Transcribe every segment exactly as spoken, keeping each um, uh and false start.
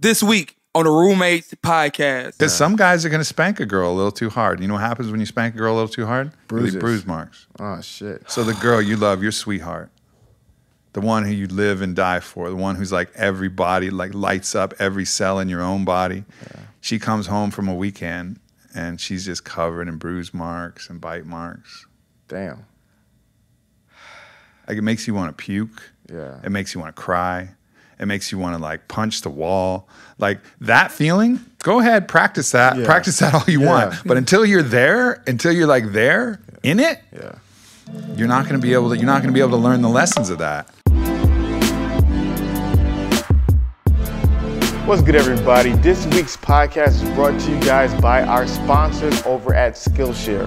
this week on the Roommates Podcast. Because yeah. some guys are going to spank a girl a little too hard. You know what happens when you spank a girl a little too hard? Bruises. Really bruise marks. Oh, shit. So the girl you love, your sweetheart, the one who you live and die for, the one who's like every body, like lights up every cell in your own body. Yeah. She comes home from a weekend and she's just covered in bruise marks and bite marks. Damn. Like it makes you want to puke. Yeah. It makes you want to cry. It makes you want to like punch the wall. Like that feeling, go ahead, practice that. Yeah. Practice that all you yeah. want. But until you're there, until you're like there yeah. in it, yeah. you're not going to be able to, you're not going to be able to learn the lessons of that. What's good, everybody? This week's podcast is brought to you guys by our sponsors over at Skillshare.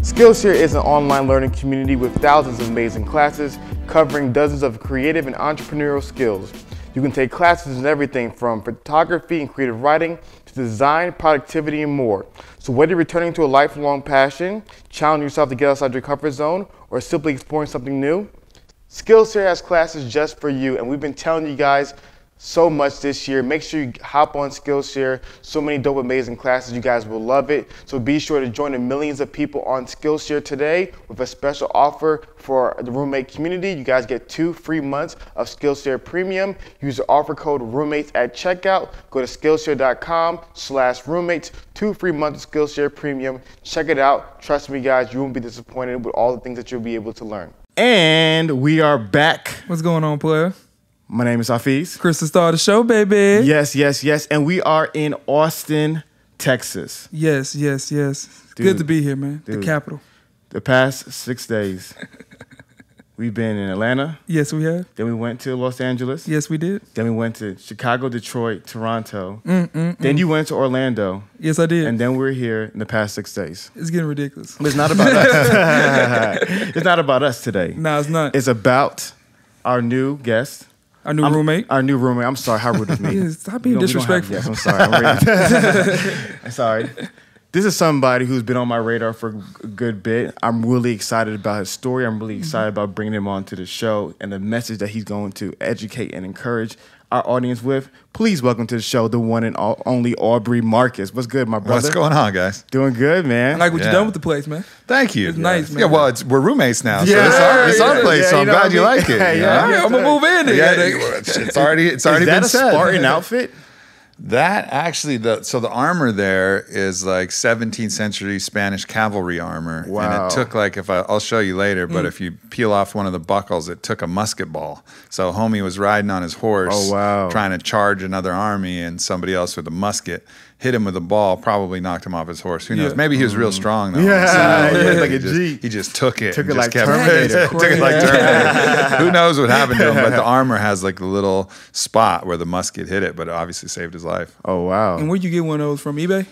Skillshare is an online learning community with thousands of amazing classes covering dozens of creative and entrepreneurial skills. You can take classes in everything from photography and creative writing to design, productivity, and more. So whether you're returning to a lifelong passion, challenging yourself to get outside your comfort zone, or simply exploring something new, Skillshare has classes just for you, and we've been telling you guys so much this year. Make sure you hop on Skillshare. So many dope, amazing classes. You guys will love it. So be sure to join the millions of people on Skillshare today with a special offer for the roommate community. You guys get two free months of Skillshare Premium. Use the offer code roommates at checkout. Go to Skillshare.com slash roommates. Two free months of Skillshare Premium. Check it out. Trust me, guys, you won't be disappointed with all the things that you'll be able to learn. And we are back. What's going on, player? My name is Hafeez. Chris, the star of the show, baby. Yes, yes, yes. And we are in Austin, Texas. Yes, yes, yes. Dude, good to be here, man. Dude, the capital. The past six days, we've been in Atlanta. Yes, we have. Then we went to Los Angeles. Yes, we did. Then we went to Chicago, Detroit, Toronto. Mm, mm, then mm. you went to Orlando. Yes, I did. And then we're here in the past six days. It's getting ridiculous. But it's not about us. It's not about us today. No, it's not. It's about our new guest. Our new I'm, roommate. Our new roommate. I'm sorry. How rude of me. Yeah, stop being disrespectful. Yes, I'm sorry. I'm, I'm sorry. This is somebody who's been on my radar for a good bit. I'm really excited about his story. I'm really excited mm-hmm. about bringing him on to the show and the message that he's going to educate and encourage our audience with. Please welcome to the show the one and only Aubrey Marcus. What's good, my brother? What's going on, guys? Doing good, man. I like what yeah. you done with the place, man. Thank you. It's yeah. nice, man. Yeah, well, it's, we're roommates now, yeah. so it's our, it's yeah. our place. Yeah, so I'm glad you like it. Yeah, yeah. yeah. I'm gonna move in. Yeah, yeah. It's already it's already been said. Is that a Spartan outfit? That actually, the so the armor there is like seventeenth century Spanish cavalry armor. Wow. And it took like, if I, I'll show you later, but mm. if you peel off one of the buckles, it took a musket ball. So homie was riding on his horse, oh, wow. trying to charge another army, and somebody else with a musket hit him with a ball, probably knocked him off his horse. Who knows? Yeah. Maybe he was real strong, though. Yeah, so, yeah. Like, like he, a just, G. he just took it. Took it, like kept it. took it like Terminator. Who knows what happened to him? But the armor has like a little spot where the musket hit it, but it obviously saved his life. Oh, wow. And where'd you get one of those from? eBay?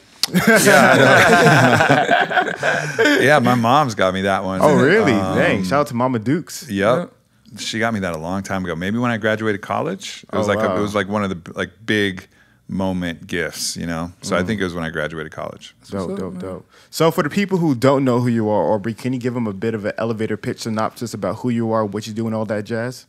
yeah, yeah, my mom's got me that one. Oh, really? Um, Dang. Shout out to Mama Dukes. Yep. yep. She got me that a long time ago. Maybe when I graduated college. It was, oh, like, wow. a, it was like one of the like big... moment gifts, you know? So mm. I think it was when I graduated college. Dope, up, dope, man? dope. So for the people who don't know who you are, Aubrey, can you give them a bit of an elevator pitch synopsis about who you are, what you do, and all that jazz?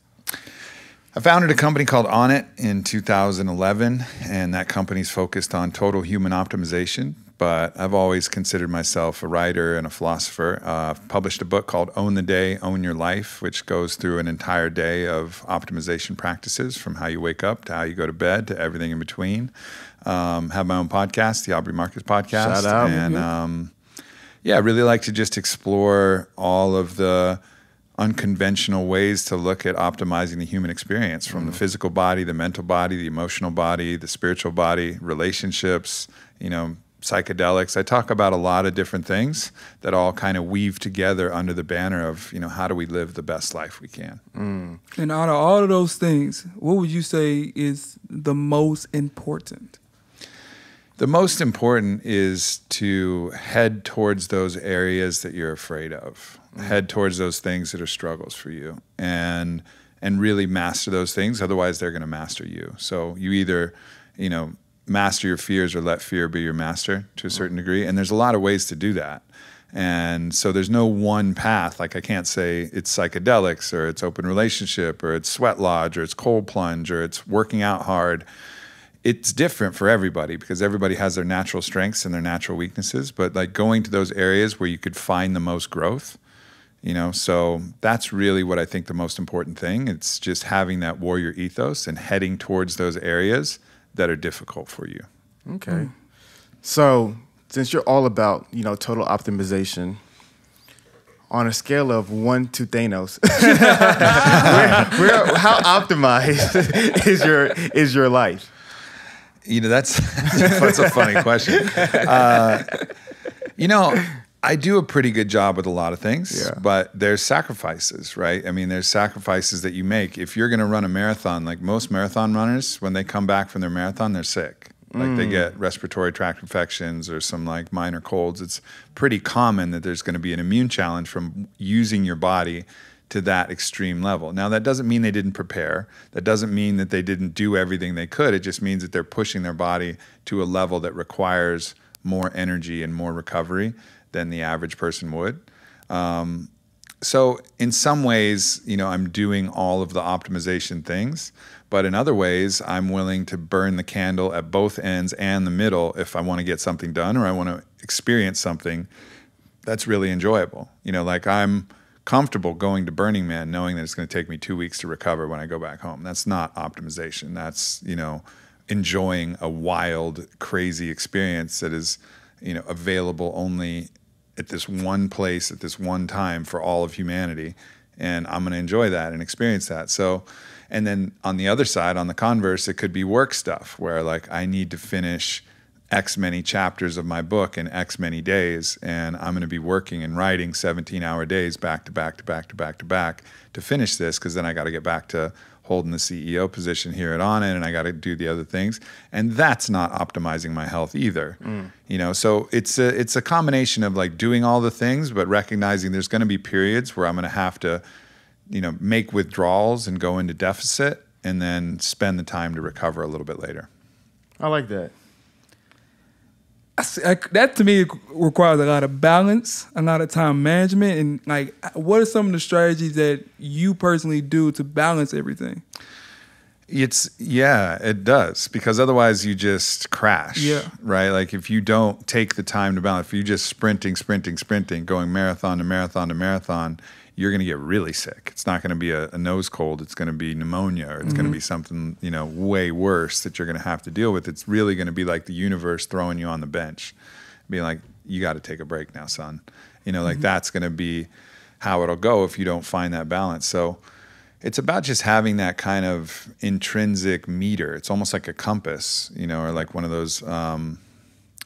I founded a company called Onnit in two thousand eleven, and that company's focused on total human optimization. But I've always considered myself a writer and a philosopher. Uh, published a book called Own the Day, Own Your Life, which goes through an entire day of optimization practices from how you wake up to how you go to bed to everything in between. Um, have my own podcast, the Aubrey Marcus Podcast. Shout out. And um, yeah, I really like to just explore all of the unconventional ways to look at optimizing the human experience, from mm. the physical body, the mental body, the emotional body, the spiritual body, relationships, you know, psychedelics. I talk about a lot of different things that all kind of weave together under the banner of, you know, how do we live the best life we can? Mm. And out of all of those things, what would you say is the most important? The most important is to head towards those areas that you're afraid of, mm. head towards those things that are struggles for you, and, and really master those things. Otherwise, they're going to master you. So you either, you know, master your fears or let fear be your master to a certain degree. And there's a lot of ways to do that. And so there's no one path. Like I can't say it's psychedelics or it's open relationship or it's sweat lodge or it's cold plunge or it's working out hard. it's different for everybody because everybody has their natural strengths and their natural weaknesses, but like going to those areas where you could find the most growth, you know, so that's really what I think the most important thing. It's just having that warrior ethos and heading towards those areas that are difficult for you. Okay. Mm. So since you're all about, you know, total optimization, on a scale of one to Thanos, where, where, how optimized is your is your life? You know, that's, that's a funny question. Uh, you know, I do a pretty good job with a lot of things, yeah. but there's sacrifices, right? I mean, there's sacrifices that you make. If you're going to run a marathon, like most marathon runners, when they come back from their marathon, they're sick. Like mm. they get respiratory tract infections or some like minor colds. It's pretty common that there's going to be an immune challenge from using your body to that extreme level. Now, that doesn't mean they didn't prepare. That doesn't mean that they didn't do everything they could. It just means that they're pushing their body to a level that requires more energy and more recovery than the average person would. Um, so in some ways, you know, I'm doing all of the optimization things, but in other ways, I'm willing to burn the candle at both ends and the middle if I want to get something done or I want to experience something that's really enjoyable. You know, like I'm comfortable going to Burning Man knowing that it's going to take me two weeks to recover when I go back home. That's not optimization. That's, you know, enjoying a wild, crazy experience that is, you know, available only at this one place at this one time for all of humanity. And I'm going to enjoy that and experience that. So, and then on the other side, on the converse, it could be work stuff where like I need to finish X many chapters of my book in X many days, and I'm going to be working and writing seventeen hour days back to back to back to back to back to finish this, because then I got to get back to holding the C E O position here at Onnit, and I got to do the other things, and that's not optimizing my health either. Mm. You know, so it's a it's a combination of like doing all the things, but recognizing there's going to be periods where I'm going to have to, you know, make withdrawals and go into deficit, and then spend the time to recover a little bit later. I like that. I see, I, that to me requires a lot of balance, a lot of time management, and like, what are some of the strategies that you personally do to balance everything? It's yeah, it does, because otherwise you just crash, yeah. right? Like if you don't take the time to balance, if you're just sprinting, sprinting, sprinting, going marathon to marathon to marathon, you're going to get really sick. It's not going to be a, a nose cold. It's going to be pneumonia, or it's mm-hmm. going to be something, you know, way worse that you're going to have to deal with. It's really going to be like the universe throwing you on the bench, being like, you got to take a break now, son. You know, like mm-hmm. that's going to be how it'll go if you don't find that balance. So it's about just having that kind of intrinsic meter. It's almost like a compass, you know, or like one of those, um,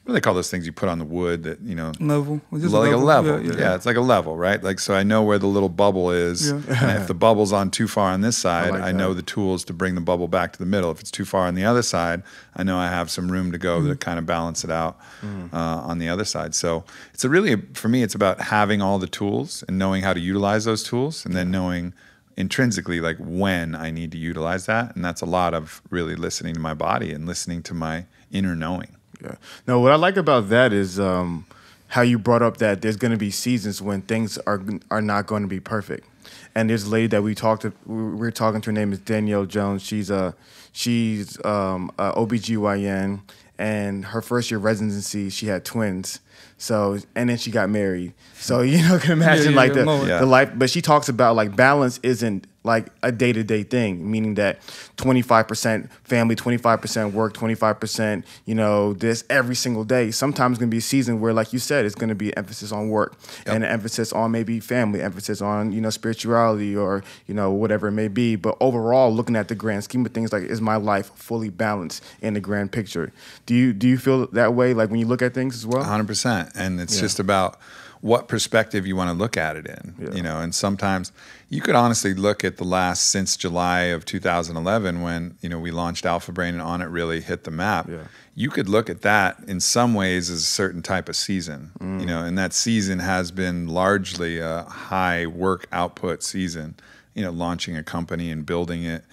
what do they call those things you put on the wood that, you know? Level. Just like level. a level. Yeah, yeah. yeah, it's like a level, right? Like, so I know where the little bubble is. Yeah. And if the bubble's on too far on this side, I, like I know the tools to bring the bubble back to the middle. If it's too far on the other side, I know I have some room to go mm. to kind of balance it out mm. uh, on the other side. So it's a really, for me, it's about having all the tools and knowing how to utilize those tools, and then knowing intrinsically like when I need to utilize that. And that's a lot of really listening to my body and listening to my inner knowing. Yeah. No, what I like about that is um, how you brought up that there's going to be seasons when things are are not going to be perfect. And this lady that we talked to, we were talking to, her name is Danielle Jones. She's a she's um, a O B G Y N, and her first year residency, she had twins. So, and then she got married. So, you know, can imagine yeah, like yeah, the, yeah. the life. But she talks about like balance isn't like a day-to-day thing, meaning that twenty-five percent family, twenty-five percent work, twenty-five percent, you know, this every single day. Sometimes going to be a season where, like you said, it's going to be emphasis on work yep. and emphasis on maybe family, emphasis on, you know, spirituality or, you know, whatever it may be. But overall, looking at the grand scheme of things, like, is my life fully balanced in the grand picture? Do you, do you feel that way? Like when you look at things as well? one hundred percent. And it's yeah. just about what perspective you want to look at it in, yeah. you know, and sometimes you could honestly look at the last since July of two thousand eleven when, you know, we launched AlphaBrain and Onnit really hit the map. Yeah. You could look at that in some ways as a certain type of season, mm. you know, and that season has been largely a high work output season. You know, launching a company and building it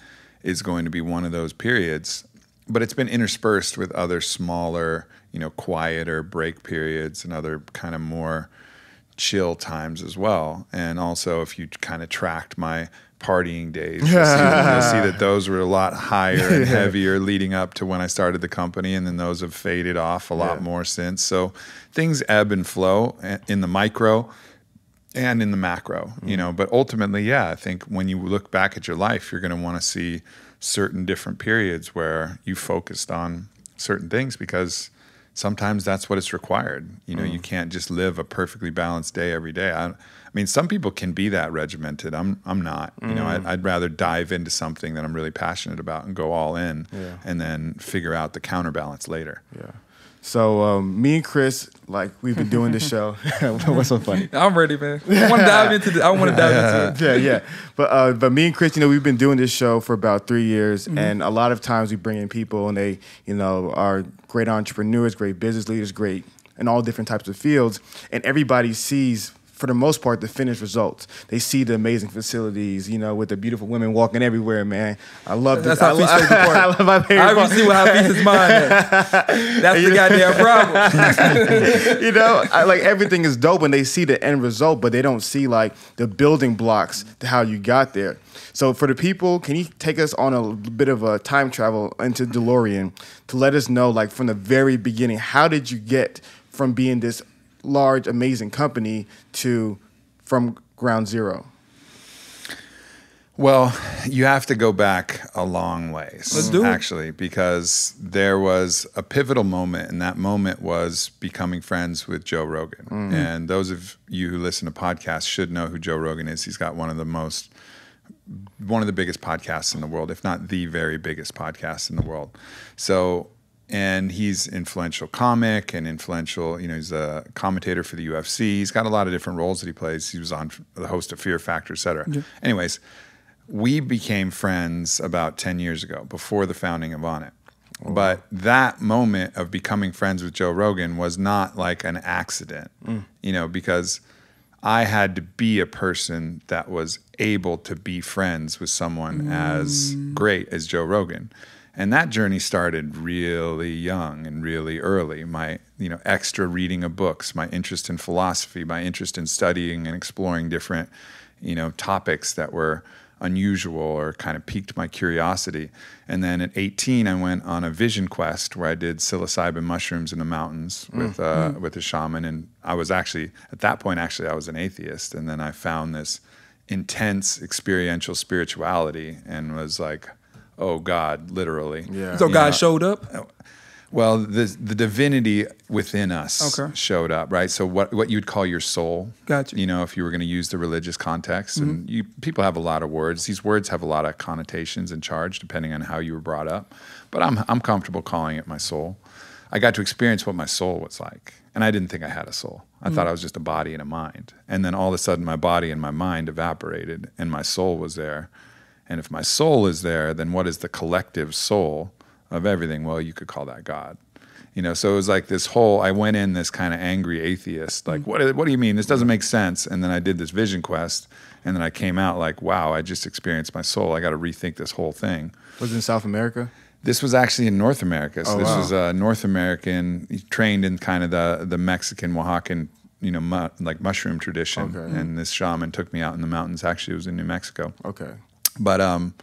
is going to be one of those periods, but it's been interspersed with other smaller, you know, quieter break periods and other kind of more chill times as well. And also, if you kind of tracked my partying days. You'll see, you'll see that those were a lot higher and heavier leading up to when I started the company, and then those have faded off a lot yeah. more since. So things ebb and flow in the micro and in the macro, mm. you know. But ultimately, yeah, I think when you look back at your life, you're going to want to see certain different periods where you focused on certain things, because sometimes that's what it's required. You know, mm. you can't just live a perfectly balanced day every day. I, I mean, some people can be that regimented. I'm, I'm not. You mm. know, I, I'd rather dive into something that I'm really passionate about and go all in, yeah. and then figure out the counterbalance later. Yeah. So um, me and Chris, like, we've been doing this show. What's so funny? I'm ready, man. I want to dive into this. I want to dive into it. Yeah, yeah. But uh, but me and Chris, you know, we've been doing this show for about three years, mm-hmm. and a lot of times we bring in people, and they, you know, are great entrepreneurs, great business leaders, great in all different types of fields, and everybody sees, for the most part, the finished results. They see the amazing facilities, you know, with the beautiful women walking everywhere, man. I love this. That's how Hafeez I, I, I love my favorite I already see what Hafeez's mind is. That's the goddamn problem. You know, I, like, everything is dope when they see the end result, but they don't see, like, the building blocks to how you got there. So for the people, can you take us on a bit of a time travel into DeLorean to let us know, like, from the very beginning, how did you get from being this large, amazing company to from ground zero? Well, you have to go back a long ways. Let's do it. Actually, because there was a pivotal moment, and that moment was becoming friends with Joe Rogan. Mm. And those of you who listen to podcasts should know who Joe Rogan is. He's got one of the most, one of the biggest podcasts in the world, if not the very biggest podcast in the world. So, and he's influential comic and influential, you know, he's a commentator for the U F C. He's got a lot of different roles that he plays. He was on the host of Fear Factor, et cetera. Yeah. Anyways, we became friends about ten years ago, before the founding of Onnit. Oh. But that moment of becoming friends with Joe Rogan was not like an accident, mm. you know, because I had to be a person that was able to be friends with someone mm. as great as Joe Rogan. And that journey started really young and really early. My, you know, extra reading of books, my interest in philosophy, my interest in studying and exploring different, you know, topics that were unusual or kind of piqued my curiosity. And then at eighteen, I went on a vision quest where I did psilocybin mushrooms in the mountains with, mm. uh, mm. with a shaman. And I was actually, at that point, actually, I was an atheist. And then I found this intense experiential spirituality and was like, oh God, literally. Yeah. So God showed up? Well, the the divinity within us okay. showed up, right? So what what you'd call your soul, gotcha. You know, if you were going to use the religious context. Mm-hmm. And you, people have a lot of words. These words have a lot of connotations and charge depending on how you were brought up. But I'm, I'm comfortable calling it my soul. I got to experience what my soul was like. And I didn't think I had a soul. I mm. thought I was just a body and a mind. And then all of a sudden my body and my mind evaporated and my soul was there. And if my soul is there, then what is the collective soul of everything? Well, you could call that God. You know, so it was like this whole, I went in this kind of angry atheist, like, what, what do you mean? This doesn't make sense. And then I did this vision quest, and then I came out like, wow, I just experienced my soul. I got to rethink this whole thing. Was it in South America? This was actually in North America. So oh, this wow. was a North American, trained in kind of the, the Mexican, Oaxacan, you know, mu like mushroom tradition. Okay. And this shaman took me out in the mountains. Actually, it was in New Mexico. Okay. But um,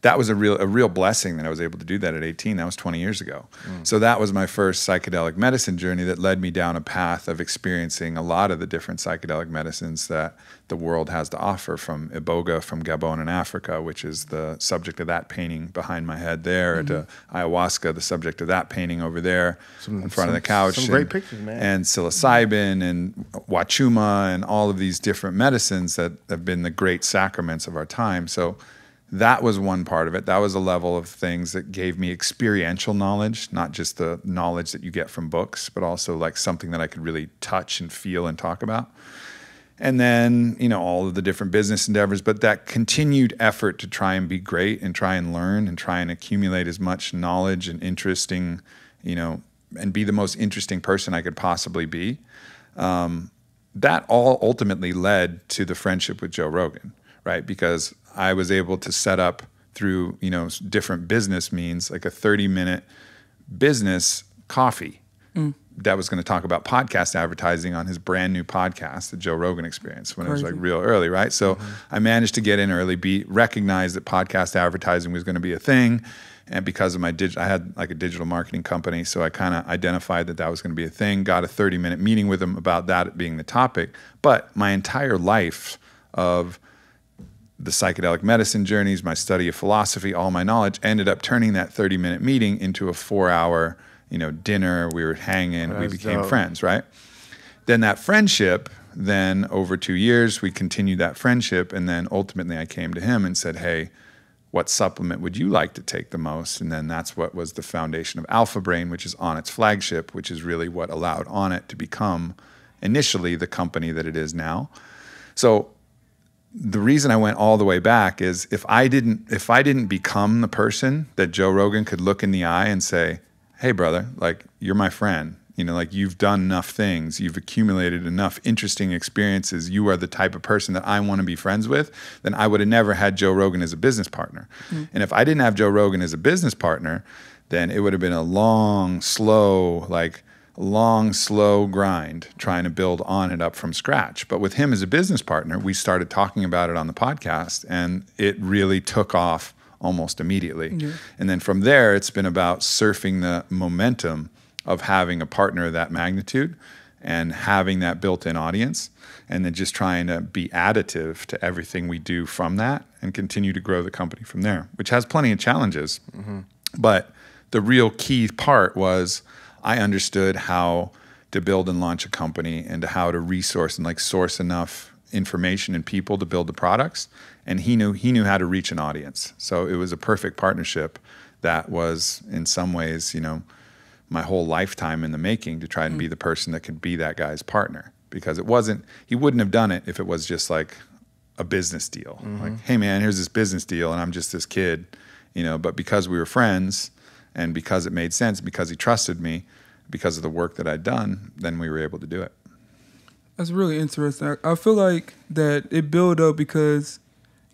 that was a real a real blessing that I was able to do that at eighteen. That was twenty years ago. Mm. So that was my first psychedelic medicine journey that led me down a path of experiencing a lot of the different psychedelic medicines that the world has to offer, from Iboga from Gabon in Africa, which is the subject of that painting behind my head there, mm-hmm. to ayahuasca, the subject of that painting over there some, in front some, of the couch. Some and, great pictures, man. And psilocybin and Wachuma and all of these different medicines that have been the great sacraments of our time. So that was one part of it. That was a level of things that gave me experiential knowledge, not just the knowledge that you get from books, but also like something that I could really touch and feel and talk about. And then, you know, all of the different business endeavors, but that continued effort to try and be great and try and learn and try and accumulate as much knowledge and interesting, you know, and be the most interesting person I could possibly be. Um, that all ultimately led to the friendship with Joe Rogan, right? Because I was able to set up through, you know, different business means, like a thirty minute business coffee. Mm. dad was going to talk about podcast advertising on his brand new podcast, The Joe Rogan Experience, when Crazy. It was like real early, right? So mm-hmm. I managed to get in early, be recognized that podcast advertising was going to be a thing. And because of my dig, I had like a digital marketing company, so I kind of identified that that was going to be a thing. Got a thirty minute meeting with him about that being the topic. But my entire life of the psychedelic medicine journeys, my study of philosophy, all my knowledge, ended up turning that thirty minute meeting into a four hour, you know, dinner. We were hanging, That's we became dope. friends, right? Then that friendship, then over two years, we continued that friendship. And then ultimately I came to him and said, hey, what supplement would you like to take the most? And then that's what was the foundation of AlphaBrain, which is Onnit's flagship, which is really what allowed Onnit to become initially the company that it is now. So the reason I went all the way back is if I didn't, if I didn't become the person that Joe Rogan could look in the eye and say, hey brother, like you're my friend, you know, like you've done enough things, you've accumulated enough interesting experiences, you are the type of person that I want to be friends with, then I would have never had Joe Rogan as a business partner. Mm-hmm. And if I didn't have Joe Rogan as a business partner, then it would have been a long, slow, like long, slow grind trying to build on it up from scratch. But with him as a business partner, we started talking about it on the podcast and it really took off almost immediately. Mm-hmm. And then from there, it's been about surfing the momentum of having a partner of that magnitude and having that built-in audience, and then just trying to be additive to everything we do from that and continue to grow the company from there, which has plenty of challenges. Mm-hmm. But the real key part was I understood how to build and launch a company and how to resource and like source enough information and people to build the products. And he knew, he knew how to reach an audience. So it was a perfect partnership that was in some ways, you know, my whole lifetime in the making to try and be the person that could be that guy's partner, because it wasn't, he wouldn't have done it if it was just like a business deal. Mm-hmm. Like, hey man, here's this business deal and I'm just this kid, you know, but because we were friends and because it made sense, because he trusted me, because of the work that I'd done, then we were able to do it. That's really interesting. I feel like that it built up because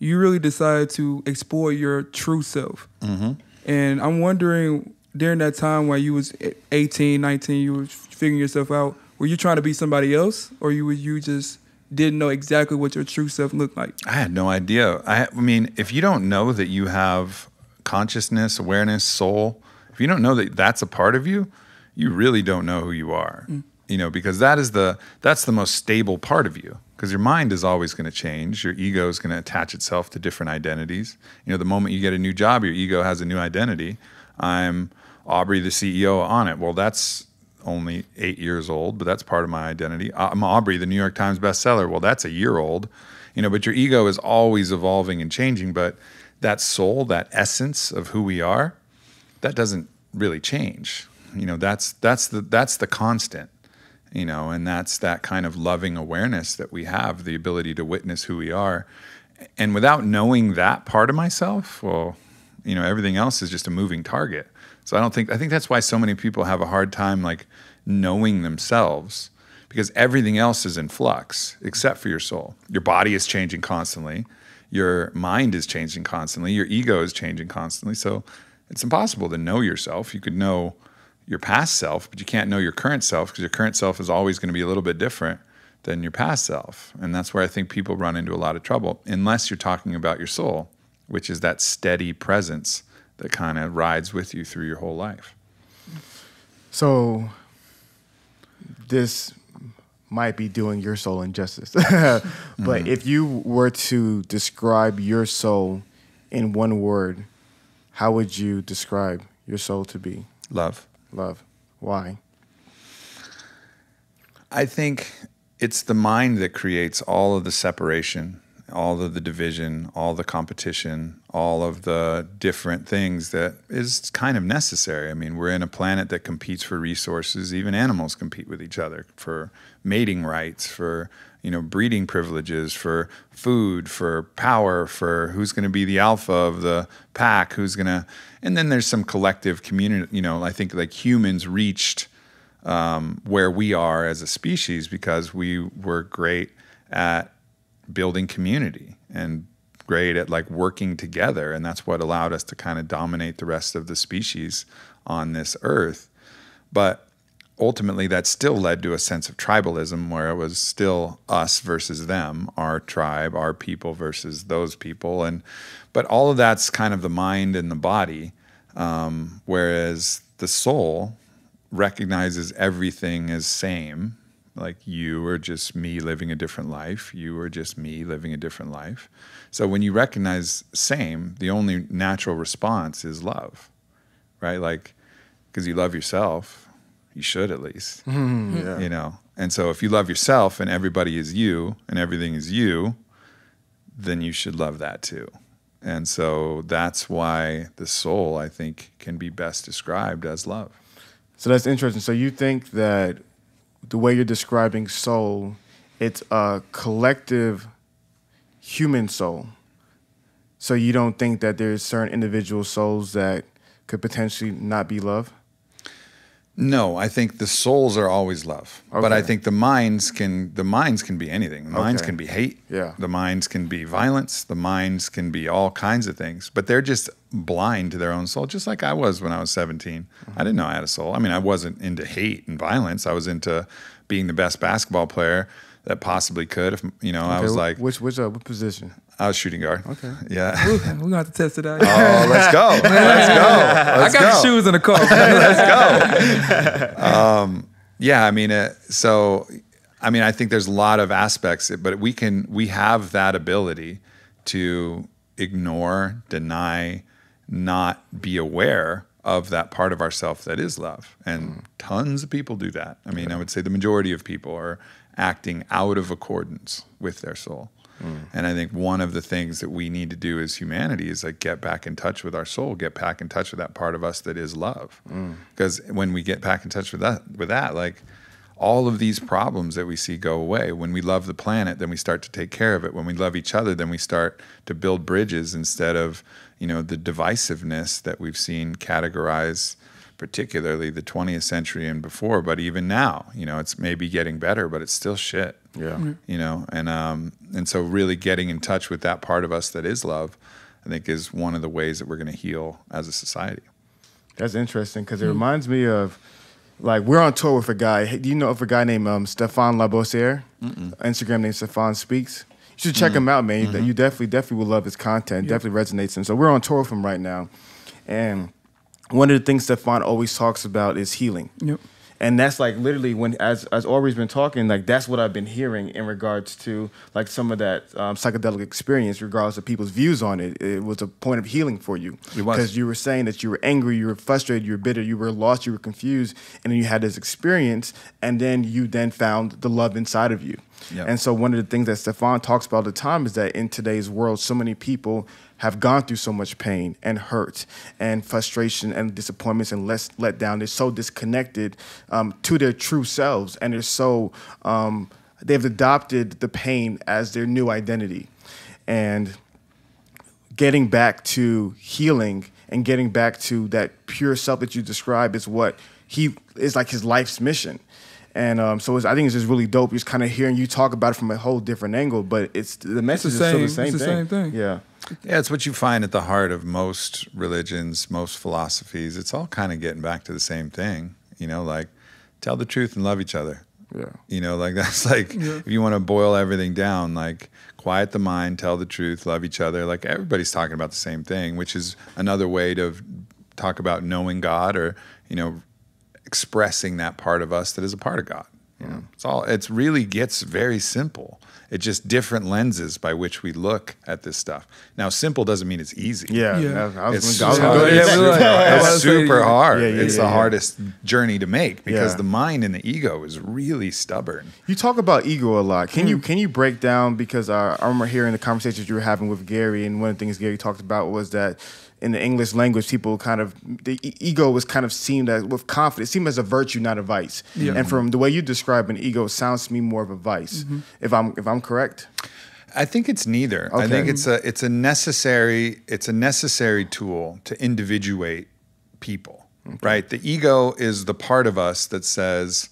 you really decided to explore your true self. Mm-hmm. And I'm wondering, during that time while you was eighteen, nineteen, you were figuring yourself out, were you trying to be somebody else, or you were, you just didn't know exactly what your true self looked like? I had no idea. I, I mean, if you don't know that you have consciousness, awareness, soul, if you don't know that that's a part of you, you really don't know who you are, mm. you know, because that is the, that's the most stable part of you. Because your mind is always going to change. Your ego is going to attach itself to different identities. You know, the moment you get a new job, your ego has a new identity. I'm Aubrey, the C E O of Onnit. Well, that's only eight years old, but that's part of my identity. I'm Aubrey, the New York Times bestseller. Well, that's a year old, you know, but your ego is always evolving and changing. But that soul, that essence of who we are, that doesn't really change. You know, that's, that's the, that's the constant, you know, and that's that kind of loving awareness that we have, the ability to witness who we are. And without knowing that part of myself, well, you know, everything else is just a moving target. So I don't think, I think that's why so many people have a hard time like knowing themselves, because everything else is in flux except for your soul. Your body is changing constantly. Your mind is changing constantly. Your ego is changing constantly. So it's impossible to know yourself. You could know your past self, but you can't know your current self, because your current self is always going to be a little bit different than your past self. And that's where I think people run into a lot of trouble, unless you're talking about your soul, which is that steady presence that kind of rides with you through your whole life. So this might be doing your soul injustice, but mm-hmm. if you were to describe your soul in one word, how would you describe your soul to be? Love. Love. Why? I think it's the mind that creates all of the separation, all of the division, all the competition, all of the different things that is kind of necessary. I mean, we're in a planet that competes for resources. Even animals compete with each other for mating rights, for, you know, breeding privileges, for food, for power, for who's going to be the alpha of the pack, who's going to, and then there's some collective community, you know, I think like humans reached um, where we are as a species because we were great at building community and great at like working together. And that's what allowed us to kind of dominate the rest of the species on this earth. But ultimately that still led to a sense of tribalism where it was still us versus them, our tribe, our people versus those people. And but all of that's kind of the mind and the body, um, whereas the soul recognizes everything as same. Like you are just me living a different life. You are just me living a different life. So when you recognize same, the only natural response is love, right? Like, because you love yourself, you should at least, mm, yeah. you know? And so if you love yourself and everybody is you and everything is you, then you should love that too. And so that's why the soul, I think, can be best described as love. So that's interesting. So you think that the way you're describing soul, it's a collective human soul. So you don't think that there's certain individual souls that could potentially not be love? No, I think the souls are always love. Okay. But I think the minds can the minds can be anything. The minds okay. can be hate. Yeah. The minds can be violence. The minds can be all kinds of things. But they're just blind to their own soul, just like I was when I was seventeen. Mm-hmm. I didn't know I had a soul. I mean, I wasn't into hate and violence. I was into being the best basketball player that possibly could. If you know, okay, I was like, which which uh, what position? I was shooting guard. Okay. Yeah. Ooh, we're going to have to test it out. Oh, let's go. Let's go. Let's I got go. the shoes in the car. Let's go. Um, yeah, I mean, uh, so, I mean, I think there's a lot of aspects, but we can, we have that ability to ignore, deny, not be aware of that part of ourself that is love. And mm. tons of people do that. I mean, okay. I would say the majority of people are acting out of accordance with their soul. Mm. And I think one of the things that we need to do as humanity is like get back in touch with our soul, get back in touch with that part of us that is love. Because mm. when we get back in touch with that, with that, like all of these problems that we see go away. When we love the planet, then we start to take care of it. When we love each other, then we start to build bridges instead of, you know, the divisiveness that we've seen categorize particularly the twentieth century and before, but even now, you know, it's maybe getting better, but it's still shit. Yeah. Mm-hmm. You know, and um, and so really getting in touch with that part of us that is love, I think, is one of the ways that we're going to heal as a society. That's interesting because it mm-hmm. reminds me of, like, we're on tour with a guy. Hey, do you know of a guy named um, Stéphane Labossiere? Mm-mm. Instagram name Stéphane Speaks. You should check mm-hmm. him out, man. Mm-hmm. You definitely, definitely will love his content. Yeah. Definitely resonates him. So we're on tour with him right now, and one of the things Stéphane always talks about is healing. Yep. And that's like literally when, as, as Aubrey's been talking, like that's what I've been hearing in regards to like some of that um, psychedelic experience, regardless of people's views on it. It was a point of healing for you. It was. Because you were saying that you were angry, you were frustrated, you were bitter, you were lost, you were confused, and then you had this experience, and then you then found the love inside of you. Yep. And so one of the things that Stéphane talks about all the time is that in today's world, so many people have gone through so much pain and hurt and frustration and disappointments and let, let down. They're so disconnected um, to their true selves, and they're so, um, they've adopted the pain as their new identity. And getting back to healing and getting back to that pure self that you describe is what he is like his life's mission. And um, so it's, I think it's just really dope just kind of hearing you talk about it from a whole different angle, but it's the message it's the same, is still the same it's the thing. same thing. Yeah. Yeah, it's what you find at the heart of most religions, most philosophies. It's all kind of getting back to the same thing, you know, like tell the truth and love each other. Yeah. You know, like that's like yeah. if you want to boil everything down, like quiet the mind, tell the truth, love each other. Like everybody's talking about the same thing, which is another way to talk about knowing God or, you know, expressing that part of us that is a part of God. You know, it's all, it's really gets very simple. It's just different lenses by which we look at this stuff. Now, simple doesn't mean it's easy. Yeah. yeah. I was it's, super, go, it's, super, it's super hard. Yeah, yeah, it's yeah, the yeah. hardest journey to make because yeah. the mind and the ego is really stubborn. You talk about ego a lot. Can mm. you can you break down, because I, I remember hearing the conversations you were having with Gary, and one of the things Gary talked about was that in the English language, people kind of, the ego was kind of seen as, with confidence, seemed as a virtue, not a vice. Yeah. And from the way you describe an ego, it sounds to me more of a vice, mm-hmm. if I'm if I'm correct. I think it's neither. Okay. I think it's a it's a necessary it's a necessary tool to individuate people, okay. right? The ego is the part of us that says,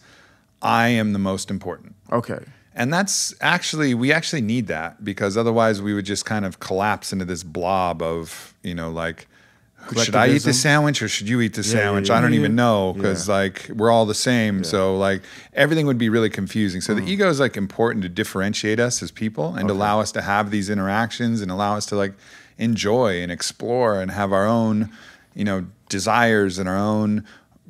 I am the most important. Okay. And that's actually, we actually need that, because otherwise we would just kind of collapse into this blob of, you know, like Should I eat the sandwich or should you eat the yeah, sandwich? Yeah, yeah, I don't yeah. even know because yeah. like we're all the same. Yeah. So like everything would be really confusing. So mm. the ego is like important to differentiate us as people and okay. allow us to have these interactions and allow us to like enjoy and explore and have our own, you know, desires and our own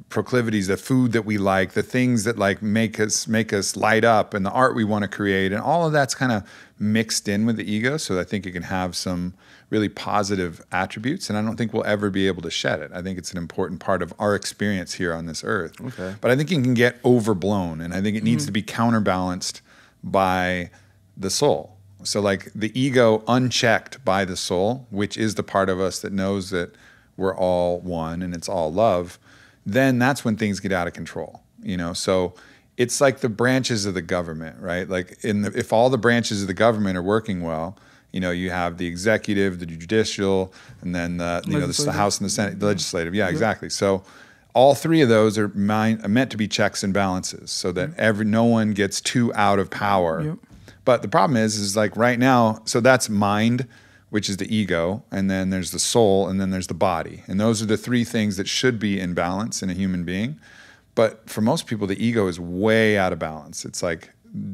proclivities, the food that we like, the things that like make us make us light up, and the art we want to create, and all of that's kind of mixed in with the ego. So I think it can have some really positive attributes, and I don't think we'll ever be able to shed it. I think it's an important part of our experience here on this earth. Okay. But I think it can get overblown, and I think it needs mm-hmm. to be counterbalanced by the soul. So like the ego unchecked by the soul, which is the part of us that knows that we're all one and it's all love, then that's when things get out of control, you know? So it's like the branches of the government, right? Like in the, if all the branches of the government are working well, you know, you have the executive, the judicial, and then the, you know, the House and the Senate, the legislative. Yeah, yeah, exactly. So all three of those are mind, meant to be checks and balances so that mm-hmm. every, no one gets too out of power. Yep. But the problem is, is like right now, so that's mind, which is the ego, and then there's the soul, and then there's the body. And those are the three things that should be in balance in a human being. But for most people, the ego is way out of balance. It's like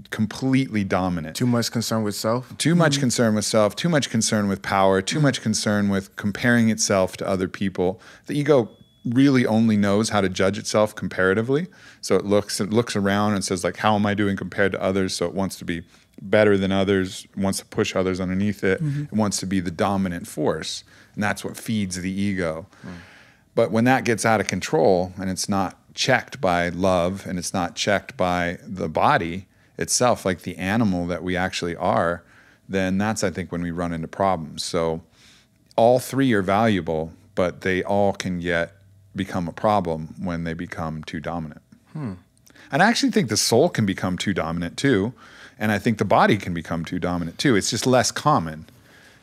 completely dominant. Too much concern with self? Too much mm-hmm. concern with self, too much concern with power, too much concern with comparing itself to other people. The ego really only knows how to judge itself comparatively. So it looks, it looks around and says like, how am I doing compared to others? So it wants to be better than others, wants to push others underneath it, mm-hmm. it wants to be the dominant force. And that's what feeds the ego. Mm. But when that gets out of control and it's not checked by love and it's not checked by the body itself, like the animal that we actually are, then that's, I think, when we run into problems. So all three are valuable, but they all can get become a problem when they become too dominant. Hmm. And I actually think the soul can become too dominant too. And I think the body can become too dominant too. It's just less common.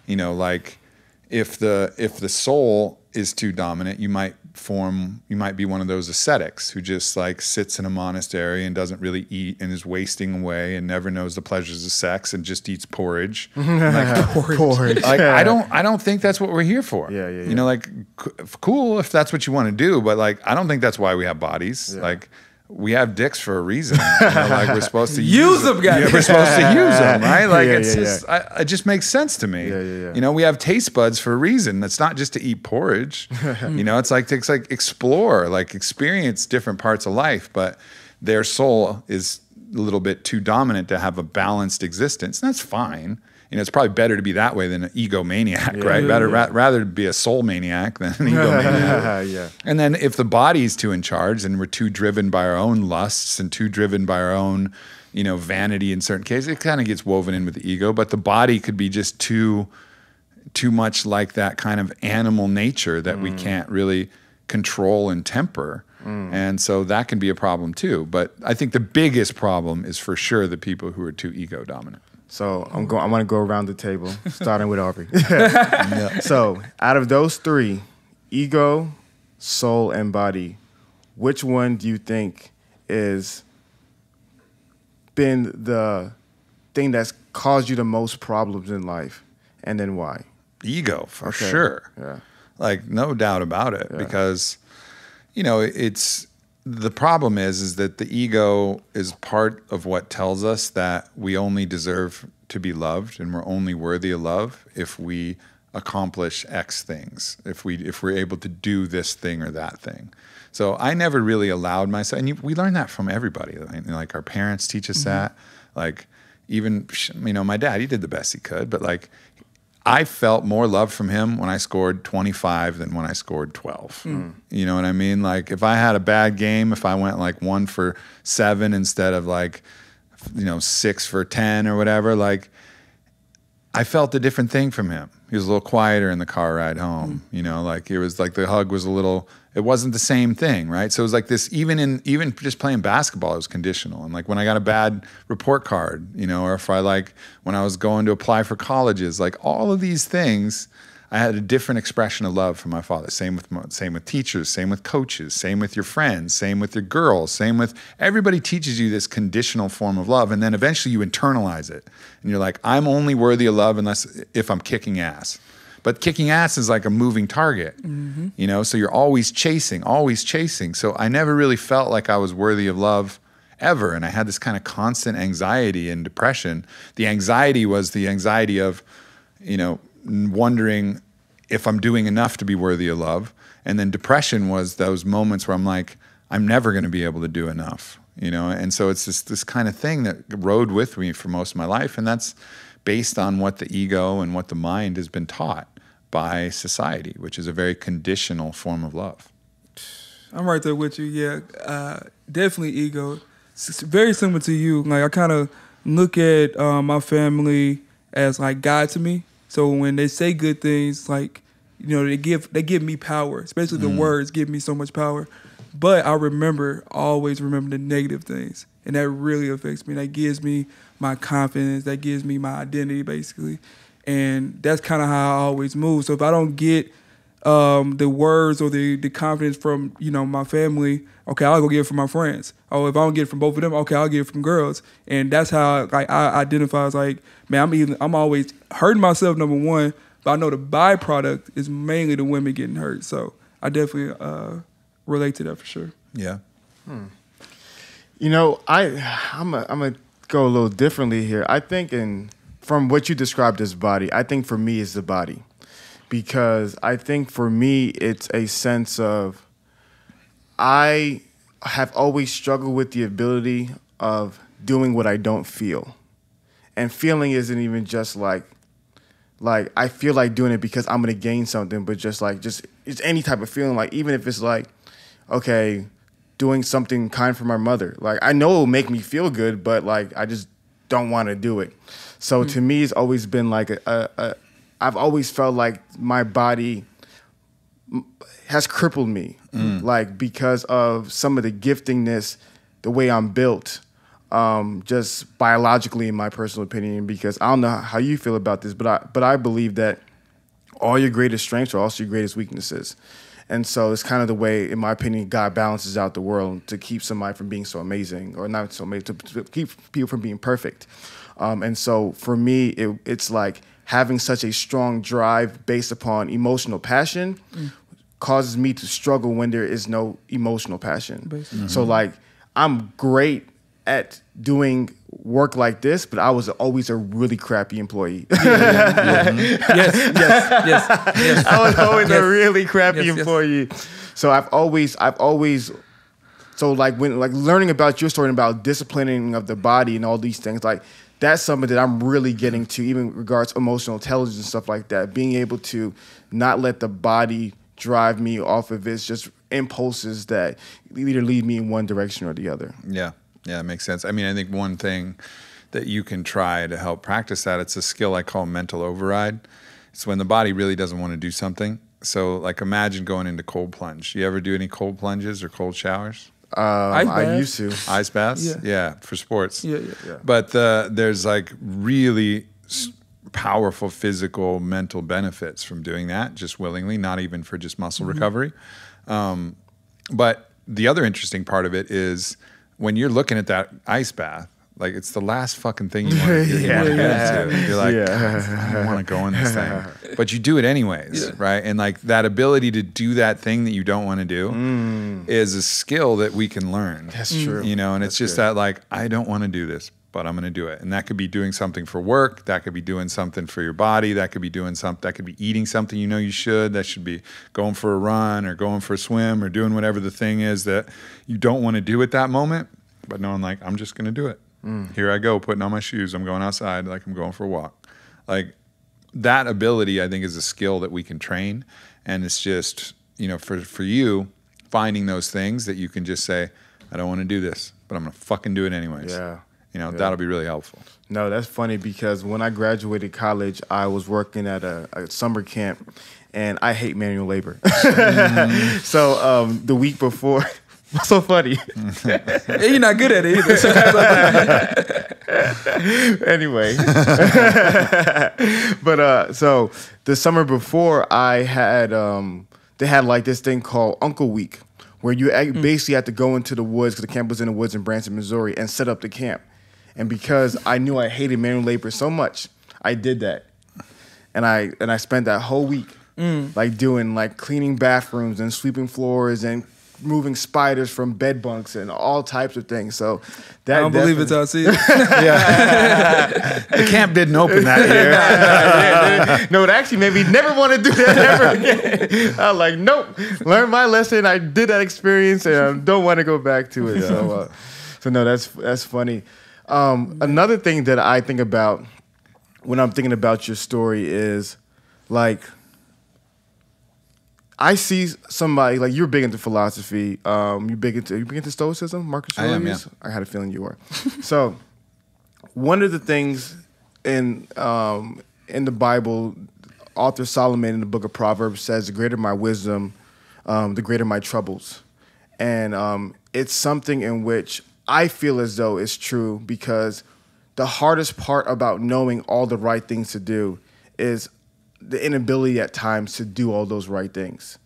You know, like if the if the soul is too dominant, you might form, you might be one of those ascetics who just like sits in a monastery and doesn't really eat and is wasting away and never knows the pleasures of sex and just eats porridge. Like, porridge. porridge. Like, yeah. I don't, I don't think that's what we're here for. Yeah, yeah, yeah. You know, like cool if that's what you want to do, but like I don't think that's why we have bodies. Yeah. Like. We have dicks for a reason. You know, like we're supposed to use, use them, guys. Yeah, we're supposed to use them, right? Like yeah, it's yeah, just, yeah. I, it just makes sense to me. Yeah, yeah, yeah. You know, we have taste buds for a reason. It's not just to eat porridge. You know, it's like to it's like explore, like experience different parts of life. But their soul is a little bit too dominant to have a balanced existence. And that's fine. You know, it's probably better to be that way than an egomaniac, yeah, right? Yeah, rather, yeah. Ra rather to be a soul maniac than an egomaniac. Yeah. And then if the body's too in charge and we're too driven by our own lusts and too driven by our own, you know, vanity in certain cases, it kind of gets woven in with the ego. But the body could be just too, too much like that kind of animal nature that mm. we can't really control and temper. Mm. And so that can be a problem too. But I think the biggest problem is for sure the people who are too ego dominant. So I'm going. I want to go around the table, starting with Aubrey. Yeah. So out of those three, ego, soul, and body, which one do you think is been the thing that's caused you the most problems in life, and then why? Ego, for okay. sure. Yeah. Like no doubt about it, yeah. because you know it's. The problem is, is that the ego is part of what tells us that we only deserve to be loved and we're only worthy of love if we accomplish X things, if, we, if we're able to do this thing or that thing. So I never really allowed myself, and you, we learn that from everybody. Like, like our parents teach us mm-hmm. that. Like even, you know, my dad, he did the best he could, but like I felt more love from him when I scored twenty-five than when I scored twelve. Mm. You know what I mean? Like if I had a bad game, if I went like one for seven instead of like, you know, six for ten or whatever, like I felt a different thing from him. He was a little quieter in the car ride home. Mm. You know, like it was like the hug was a little, it wasn't the same thing, right? So it was like this, even in, even just playing basketball, it was conditional. And like when I got a bad report card, you know, or if I like, when I was going to apply for colleges, like all of these things, I had a different expression of love from my father. Same with, my, same with teachers, same with coaches, same with your friends, same with your girls, same with, everybody teaches you this conditional form of love. And then eventually you internalize it. And you're like, I'm only worthy of love unless, if I'm kicking ass. But kicking ass is like a moving target, mm-hmm. you know? So you're always chasing, always chasing. So I never really felt like I was worthy of love ever. And I had this kind of constant anxiety and depression. The anxiety was the anxiety of, you know, wondering if I'm doing enough to be worthy of love. And then depression was those moments where I'm like, I'm never going to be able to do enough, you know? And so it's this, this kind of thing that rode with me for most of my life. And that's based on what the ego and what the mind has been taught by society, which is a very conditional form of love. I'm right there with you, yeah. Uh, definitely ego. It's very similar to you. Like, I kind of look at uh, my family as like God to me. So when they say good things, like, you know, they give they give me power, especially the mm. words give me so much power. But I remember, always remember the negative things. And that really affects me. That gives me my confidence. That gives me my identity, basically. And that's kind of how I always move. So if I don't get um, the words or the, the confidence from, you know, my family, okay, I'll go get it from my friends. Oh, if I don't get it from both of them, okay, I'll get it from girls. And that's how, like, I identify as like, man, I'm even, I'm always hurting myself, number one. But I know the byproduct is mainly the women getting hurt. So I definitely uh, relate to that for sure. Yeah. Hmm. You know, I I'm a, I'm gonna go a little differently here. I think, in from what you described as body, I think for me is the body, because I think for me it's a sense of, I have always struggled with the ability of doing what I don't feel, and feeling isn't even just like like I feel like doing it because I'm gonna gain something, but just like just it's any type of feeling, like even if it's like, okay, doing something kind for my mother. Like, I know it'll make me feel good, but like, I just don't want to do it. So mm-hmm. to me, it's always been like, a, a, a, I've always felt like my body has crippled me. Mm. Like, because of some of the giftingness, the way I'm built, um, just biologically, in my personal opinion, because I don't know how you feel about this, but I, but I believe that all your greatest strengths are also your greatest weaknesses. And so it's kind of the way, in my opinion, God balances out the world to keep somebody from being so amazing, or not so amazing, to, to keep people from being perfect. Um, and so for me, it, it's like having such a strong drive based upon emotional passion mm. causes me to struggle when there is no emotional passion. Mm-hmm. So like, I'm great at doing work like this, but I was always a really crappy employee. Yeah, yeah, yeah. yes, yes, yes, yes. I was always yes. a really crappy yes, employee. Yes. So I've always, I've always, so like when, like learning about your story and about disciplining of the body and all these things, like that's something that I'm really getting to, even regards to emotional intelligence and stuff like that. Being able to not let the body drive me off of its just impulses that either lead me in one direction or the other. Yeah. Yeah, it makes sense. I mean, I think one thing that you can try to help practice that, it's a skill I call mental override. It's when the body really doesn't want to do something. So like, imagine going into cold plunge. You ever do any cold plunges or cold showers? Um, ice baths. I used to. Ice baths? Yeah, yeah, for sports. Yeah, yeah, yeah. But the, there's like really powerful physical, mental benefits from doing that just willingly, not even for just muscle mm-hmm. recovery. Um, but the other interesting part of it is, when you're looking at that ice bath, like it's the last fucking thing you want to do. yeah. yeah. You're like, yeah. I don't want to go in this thing. But you do it anyways, yeah. right? And like that ability to do that thing that you don't want to do mm. is a skill that we can learn. That's true. You know, and That's it's just true. that like, I don't want to do this, but I'm going to do it. And that could be doing something for work. That could be doing something for your body. That could be doing something. That could be eating something you know you should. That should be going for a run or going for a swim or doing whatever the thing is that you don't want to do at that moment. But knowing like, I'm just going to do it. Mm. Here I go, putting on my shoes. I'm going outside. Like, I'm going for a walk. Like, that ability, I think, is a skill that we can train. And it's just, you know, for, for you, finding those things that you can just say, I don't want to do this, but I'm going to fucking do it anyways. Yeah. You know, yeah. that'll be really helpful. No, that's funny, because when I graduated college, I was working at a, a summer camp, and I hate manual labor. Mm. So um, the week before, what's so funny? You're not good at it either. Anyway. But uh, so the summer before, I had, um, they had like this thing called Uncle Week, where you basically mm. had to go into the woods, because the camp was in the woods in Branson, Missouri, and set up the camp. And because I knew I hated manual labor so much, I did that. and I and I spent that whole week mm. like doing like cleaning bathrooms and sweeping floors and moving spiders from bed bunks and all types of things. So that I don't believe it till I see it. Yeah. The camp didn't open that year. no, no, no, no, it actually made me never want to do that ever again. I was like, nope. Learned my lesson. I did that experience and I don't want to go back to it. So, uh, so no, that's that's funny. Um, another thing that I think about when I'm thinking about your story is like, I see somebody, like you're big into philosophy, um, you're big into, you're big into Stoicism, Marcus Aurelius? I am, yeah. I had a feeling you were. So one of the things in um, in the Bible, author Solomon in the book of Proverbs says, the greater my wisdom, um, the greater my troubles. And um, it's something in which I feel as though it's true, because the hardest part about knowing all the right things to do is the inability at times to do all those right things.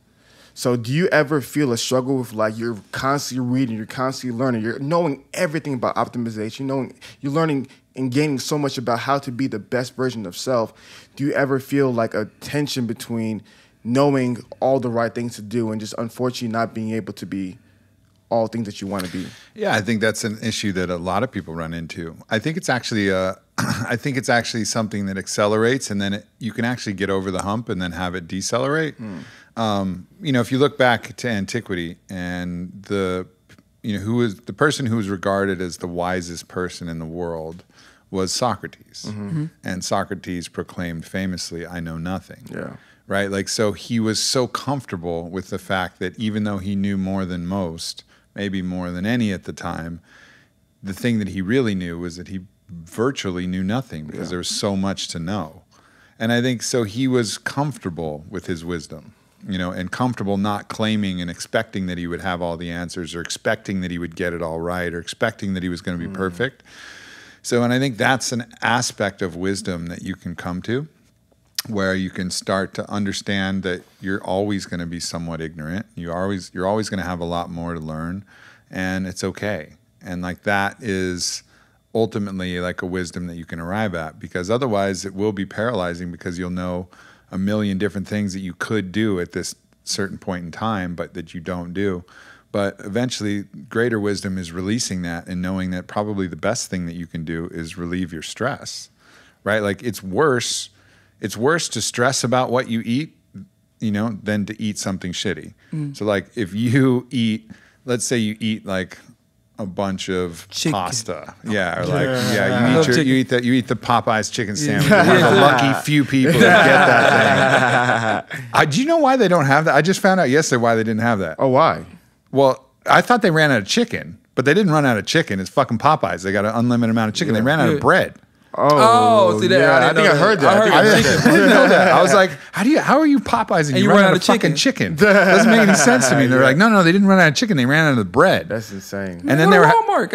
So do you ever feel a struggle with like you're constantly reading, you're constantly learning, you're knowing everything about optimization, you're knowing, you're learning and gaining so much about how to be the best version of self. Do you ever feel like a tension between knowing all the right things to do and just unfortunately not being able to be all things that you want to be? Yeah, I think that's an issue that a lot of people run into. I think it's actually a, I think it's actually something that accelerates, and then it, you can actually get over the hump and then have it decelerate. Mm. Um, you know, if you look back to antiquity, and the, you know, who was the person who was regarded as the wisest person in the world was Socrates. Mm-hmm. Mm-hmm. And Socrates proclaimed famously, "I know nothing." Yeah. Right? Like, so he was so comfortable with the fact that even though he knew more than most, maybe more than any at the time, the thing that he really knew was that he virtually knew nothing, because yeah. there was so much to know. And I think so he was comfortable with his wisdom, you know, and comfortable not claiming and expecting that he would have all the answers, or expecting that he would get it all right, or expecting that he was going to be mm. perfect. So, and I think that's an aspect of wisdom that you can come to, where you can start to understand that you're always going to be somewhat ignorant. You always, you're always going to have a lot more to learn, and it's okay. And like that is ultimately like a wisdom that you can arrive at, because otherwise it will be paralyzing, because you'll know a million different things that you could do at this certain point in time, but that you don't do. But eventually greater wisdom is releasing that and knowing that probably the best thing that you can do is relieve your stress, right? Like it's worse It's worse to stress about what you eat, you know, than to eat something shitty. Mm. So like if you eat, let's say you eat like a bunch of chicken. Pasta. Yeah, or like, yeah, yeah you, eat your, you eat that. You eat the Popeyes chicken sandwich. Yeah. One of the lucky few people that get that thing. I, do you know why they don't have that? I just found out yesterday why they didn't have that. Oh, why? Well, I thought they ran out of chicken, but they didn't run out of chicken. It's fucking Popeyes. They got an unlimited amount of chicken. Yeah. They ran out yeah. of bread. Oh, oh, see that? Yeah, I, I think I heard that. I, heard I, think I didn't know that. I was like, "How do you? How are you Popeyes and, and you, you run, run out, out of chicken? Chicken doesn't make any sense to me." They're yeah. like, "No, no, they didn't run out of chicken. They ran out of the bread." That's insane. And you then they were Walmart.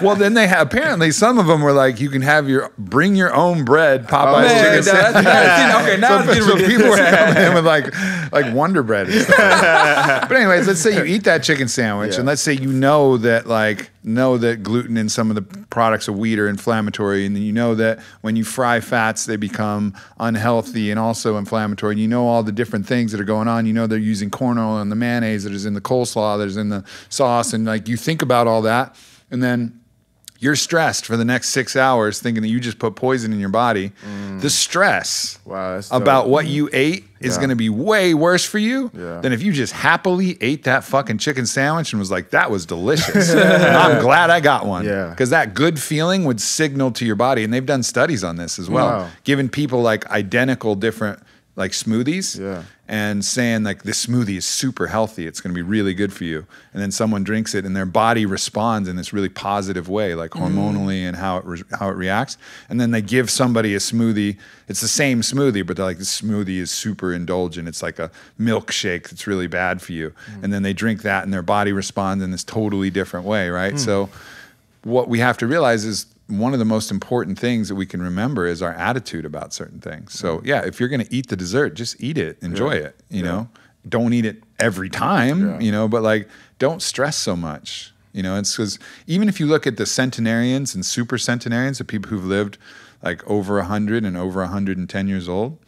Well, then they ha apparently some of them were like, "You can have your bring your own bread, Popeyes oh, man, chicken." That, that, okay, now so, it's so people were coming in with like like Wonder Bread. And stuff. But anyways, let's say you eat that chicken sandwich, yeah. and let's say you know that like. know that gluten in some of the products of wheat are inflammatory, and you know that when you fry fats, they become unhealthy and also inflammatory, and you know all the different things that are going on. You know they're using corn oil and the mayonnaise that is in the coleslaw, that is in the sauce, and like you think about all that, and then you're stressed for the next six hours thinking that you just put poison in your body. Mm. The stress wow, that's dope. About what you ate is yeah. gonna be way worse for you yeah. than if you just happily ate that fucking chicken sandwich and was like, that was delicious. And I'm glad I got one. Yeah. Cause that good feeling would signal to your body. And they've done studies on this as well, wow. giving people like identical different like smoothies yeah. and saying like this smoothie is super healthy, it's gonna be really good for you. And then someone drinks it and their body responds in this really positive way, like hormonally mm. and how it, re how it reacts. And then they give somebody a smoothie, it's the same smoothie, but they're like, this smoothie is super indulgent, it's like a milkshake that's really bad for you. Mm. And then they drink that and their body responds in this totally different way, right? Mm. So what we have to realize is one of the most important things that we can remember is our attitude about certain things. So yeah, if you're going to eat the dessert, just eat it, enjoy yeah. it, you yeah. know, don't eat it every time, yeah. you know, but like, don't stress so much, you know, it's because even if you look at the centenarians and super centenarians, the people who've lived like over one hundred and over one hundred ten years old,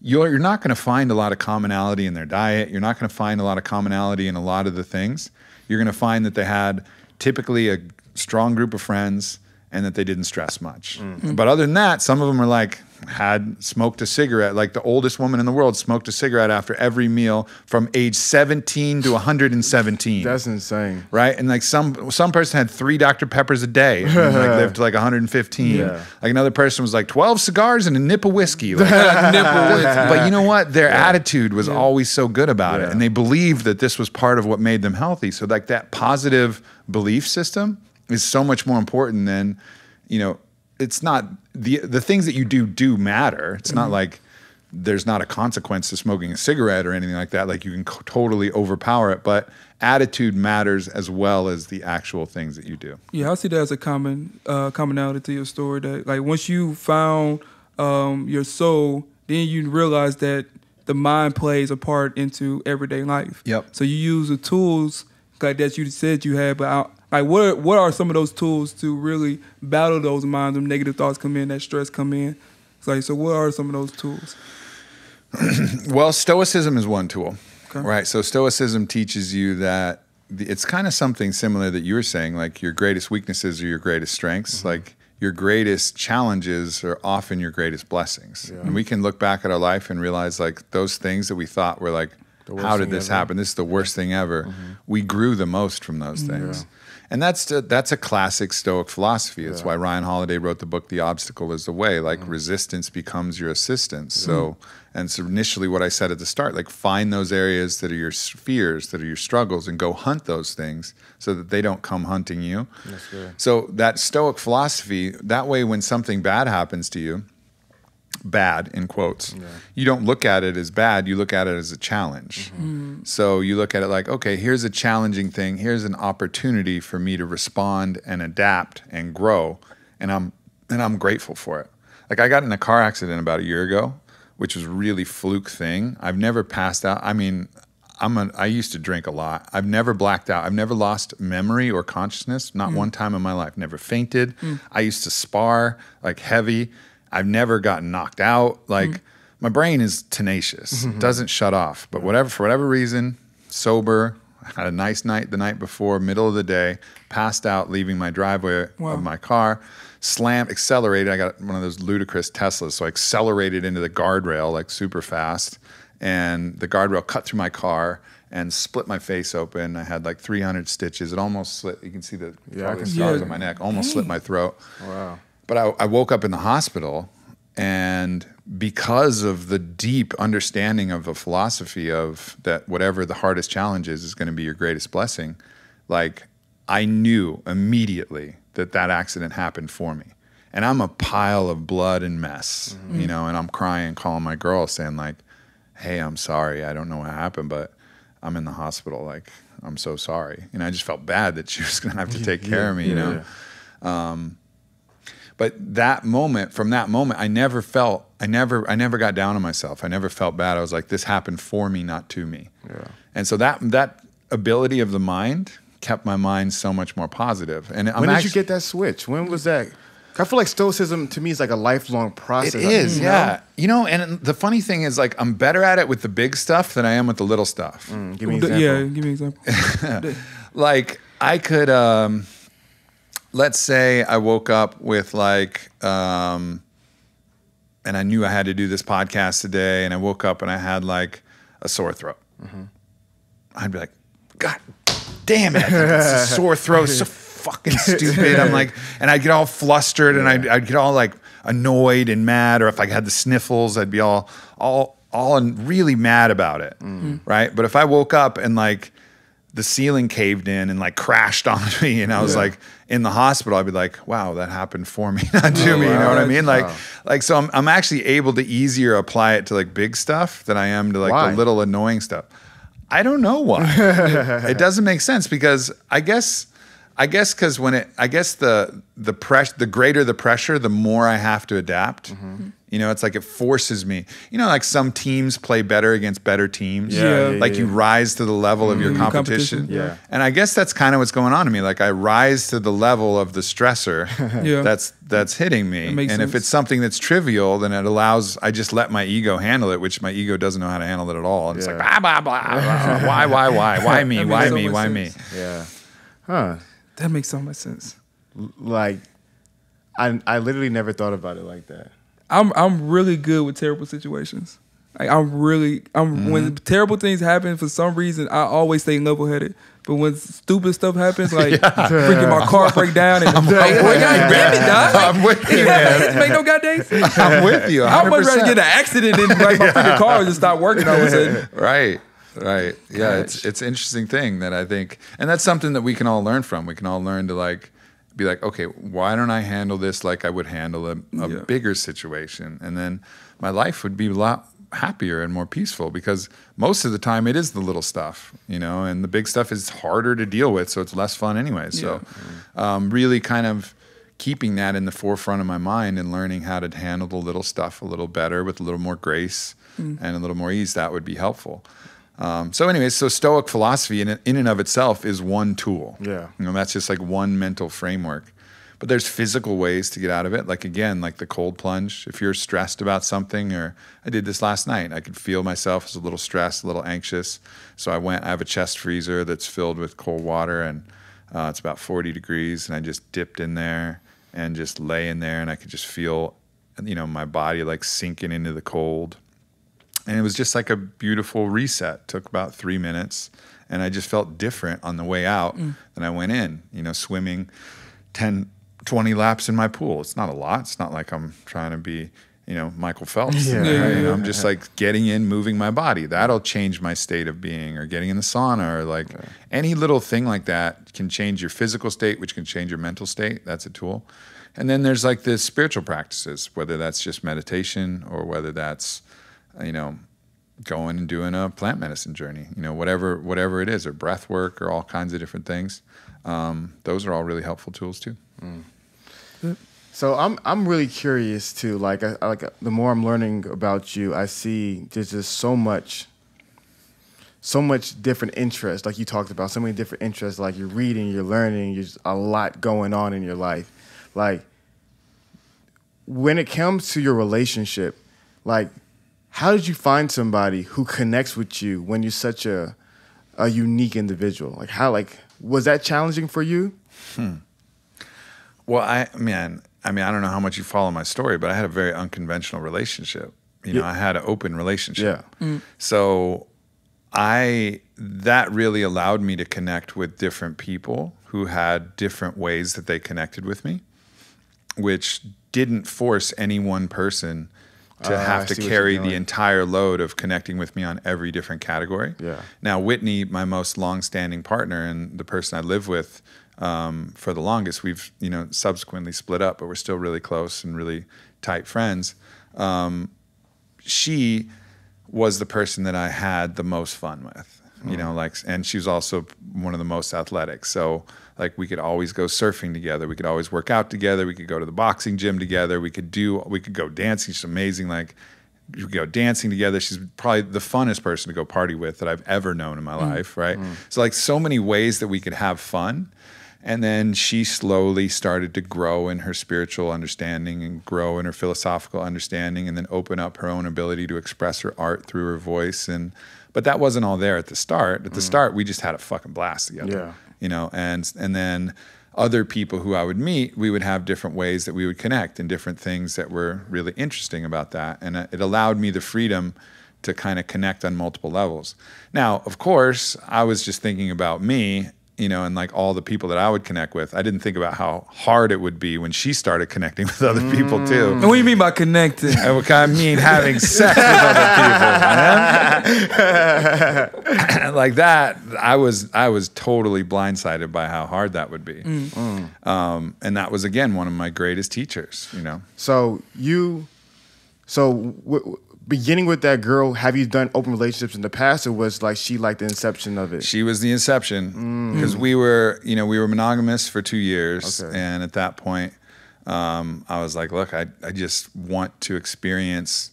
you're, you're not going to find a lot of commonality in their diet. You're not going to find a lot of commonality in a lot of the things. You're going to find that they had typically a strong group of friends and that they didn't stress much. Mm. But other than that, some of them are like, had smoked a cigarette, like the oldest woman in the world smoked a cigarette after every meal from age seventeen to one hundred seventeen. That's insane. Right? And like some some person had three Doctor Peppers a day and like lived to like one hundred fifteen. Yeah. Like another person was like twelve cigars and a nip of whiskey. Like, a nip of whiskey. But you know what? Their yeah. attitude was yeah. always so good about yeah. it. And they believed that this was part of what made them healthy. So like that positive belief system is so much more important than, you know, it's not, the the things that you do do matter. It's not like there's not a consequence to smoking a cigarette or anything like that. Like you can co- totally overpower it, but attitude matters as well as the actual things that you do. Yeah, I see that as a common uh, commonality to your story. That like once you found um, your soul, then you realize that the mind plays a part into everyday life. Yep. So you use the tools like that you said you had, but I, like what what are some of those tools to really battle those minds when negative thoughts come in, that stress come in? It's like, so what are some of those tools? Well, stoicism is one tool, okay. right? So stoicism teaches you that the, it's kind of something similar that you were saying, like your greatest weaknesses are your greatest strengths. Mm-hmm. Like your greatest challenges are often your greatest blessings. Yeah. And we can look back at our life and realize like those things that we thought were like, how did this ever. happen? This is the worst thing ever. Mm-hmm. We grew the most from those things. Yeah. And that's the, that's a classic Stoic philosophy. That's yeah. why Ryan Holiday wrote the book, The Obstacle is the Way. Like mm-hmm. resistance becomes your assistance. Mm-hmm. So, and so initially what I said at the start, like find those areas that are your fears, that are your struggles, and go hunt those things so that they don't come hunting you. That's good. So that Stoic philosophy, that way when something bad happens to you, bad in quotes, yeah. you don't look at it as bad, you look at it as a challenge. Mm-hmm. Mm-hmm. So you look at it like, okay, here's a challenging thing, here's an opportunity for me to respond and adapt and grow, and I'm and I'm grateful for it. Like I got in a car accident about a year ago, which was a really fluke thing. I've never passed out. I mean, I'm a, I used to drink a lot. I've never blacked out. I've never lost memory or consciousness, not mm-hmm. one time in my life. Never fainted. Mm-hmm. I used to spar like heavy. I've never gotten knocked out. Like mm. my brain is tenacious, mm-hmm. it doesn't shut off. But whatever, for whatever reason, sober, had a nice night the night before, middle of the day, passed out, leaving my driveway wow. of my car, slammed, accelerated. I got one of those ludicrous Teslas, so I accelerated into the guardrail like super fast, and the guardrail cut through my car and split my face open. I had like three hundred stitches. It almost slit. You can see the yeah, fucking stars yeah. on my neck. Almost hey. slit my throat. Wow. But I, I woke up in the hospital, and because of the deep understanding of the philosophy of that whatever the hardest challenge is, is going to be your greatest blessing, like I knew immediately that that accident happened for me. And I'm a pile of blood and mess, mm-hmm. you know, and I'm crying, calling my girl saying like, hey, I'm sorry. I don't know what happened, but I'm in the hospital. Like, I'm so sorry. And I just felt bad that she was going to have to take yeah, care of me, yeah, you know? Yeah. Um, But that moment, from that moment, I never felt, I never, I never got down on myself. I never felt bad. I was like, this happened for me, not to me. Yeah. And so that that ability of the mind kept my mind so much more positive. And I'm when did actually, you get that switch? When was that? I feel like stoicism to me is like a lifelong process. It is, you know? yeah. You know, and the funny thing is, like, I'm better at it with the big stuff than I am with the little stuff. Mm, give me an example. Yeah, give me an example. Like, I could. Um, Let's say I woke up with like, um, and I knew I had to do this podcast today, and I woke up and I had like a sore throat. Mm-hmm. I'd be like, God damn it, it's a sore throat, so fucking stupid. I'm like, and I'd get all flustered, yeah. and I'd, I'd get all like annoyed and mad, or if I had the sniffles, I'd be all, all, all really mad about it, mm-hmm. right? But if I woke up and like, the ceiling caved in and like crashed onto me, and I was yeah. like in the hospital, I'd be like, wow, that happened for me, not to oh, me. You know what I mean? Like, wow. like so I'm I'm actually able to easier apply it to like big stuff than I am to like why? the little annoying stuff. I don't know why. It, it doesn't make sense because I guess I guess because when it, I guess the the press, the greater the pressure, the more I have to adapt. Mm-hmm. You know, it's like it forces me. You know, like some teams play better against better teams. Yeah, yeah. Like you rise to the level mm-hmm. of your competition. competition. Yeah. And I guess that's kind of what's going on to me. Like I rise to the level of the stressor yeah. that's that's hitting me. That makes and sense. If it's something that's trivial, then it allows, I just let my ego handle it, which my ego doesn't know how to handle it at all. And yeah. it's like, blah, blah, blah, blah. Why, why, why? Why me? Why me? Why sense. me? Yeah. Huh. That makes so much sense. Like, I I literally never thought about it like that. I'm I'm really good with terrible situations. Like I'm really I'm mm-hmm. when terrible things happen for some reason I always stay level headed. But when stupid stuff happens, like yeah. freaking my car break down and I'm like, yeah, oh, yeah, damn it, dog. Like, I'm with you. Man. Make no goddamn sense. I'm with you. one hundred percent. I would rather get an accident than like my yeah. freaking car just stop working all of a sudden. Right. Right. Yeah, Gosh. it's it's an interesting thing that I think, and that's something that we can all learn from. We can all learn to like be like, okay, why don't I handle this like I would handle a, a yeah. bigger situation? And then my life would be a lot happier and more peaceful, because most of the time it is the little stuff, you know, and the big stuff is harder to deal with, so it's less fun anyway. Yeah. So um, really kind of keeping that in the forefront of my mind and learning how to handle the little stuff a little better with a little more grace mm. and a little more ease, that would be helpful. Um, so anyways, so Stoic philosophy in, in and of itself is one tool. Yeah. You know, that's just like one mental framework. But there's physical ways to get out of it. Like again, like the cold plunge. If you're stressed about something, or I did this last night, I could feel myself as a little stressed, a little anxious. So I went, I have a chest freezer that's filled with cold water, and uh, it's about forty degrees. And I just dipped in there and just lay in there, and I could just feel, you know, my body like sinking into the cold. And it was just like a beautiful reset. Took about three minutes. And I just felt different on the way out mm. than I went in. You know, swimming ten, twenty laps in my pool. It's not a lot. It's not like I'm trying to be, you know, Michael Phelps. Yeah. Yeah. Right? I'm just like getting in, moving my body. That'll change my state of being. Or getting in the sauna, or like yeah. any little thing like that can change your physical state, which can change your mental state. That's a tool. And then there's like the spiritual practices, whether that's just meditation or whether that's, you know, going and doing a plant medicine journey, you know, whatever whatever it is, or breath work, or all kinds of different things. Um, those are all really helpful tools too. Mm. So I'm I'm really curious too. Like I, like the more I'm learning about you, I see there's just so much, so much different interest. Like you talked about, so many different interests. Like you're reading, you're learning, there's a lot going on in your life. Like when it comes to your relationship, like, how did you find somebody who connects with you when you're such a a unique individual? Like how, like, was that challenging for you? Hmm. Well, I man, I mean, I don't know how much you follow my story, but I had a very unconventional relationship. You yeah. know, I had an open relationship. Yeah. Mm. So I that really allowed me to connect with different people who had different ways that they connected with me, which didn't force any one person to uh, have I to carry the entire load of connecting with me on every different category. Yeah. Now, Whitney, my most long-standing partner and the person I live with um, for the longest, we've, you know, subsequently split up, but we're still really close and really tight friends. Um, she was the person that I had the most fun with, mm. you know, like, and she was also one of the most athletic. So like we could always go surfing together. We could always work out together. We could go to the boxing gym together. We could do, we could go dancing. She's amazing. Like we could go dancing together. She's probably the funnest person to go party with that I've ever known in my mm. life. Right. Mm. So like so many ways that we could have fun. And then she slowly started to grow in her spiritual understanding and grow in her philosophical understanding, and then open up her own ability to express her art through her voice. And, but that wasn't all there at the start. At the mm. start, we just had a fucking blast together. Yeah. You know, and and then other people who I would meet, we would have different ways that we would connect and different things that were really interesting about that. And it allowed me the freedom to kind of connect on multiple levels. Now, of course, I was just thinking about me, you know, and like all the people that I would connect with. I didn't think about how hard it would be when she started connecting with other mm. people too. And what do you mean by connecting? I mean having sex with other people, man. Like that, I was I was totally blindsided by how hard that would be. Mm. Mm. Um, and that was again one of my greatest teachers, you know. So you, so w w beginning with that girl, have you done open relationships in the past, or was like she like the inception of it? She was the inception, because mm. we were, you know, we were monogamous for two years, okay. and at that point, um, I was like, look, I I just want to experience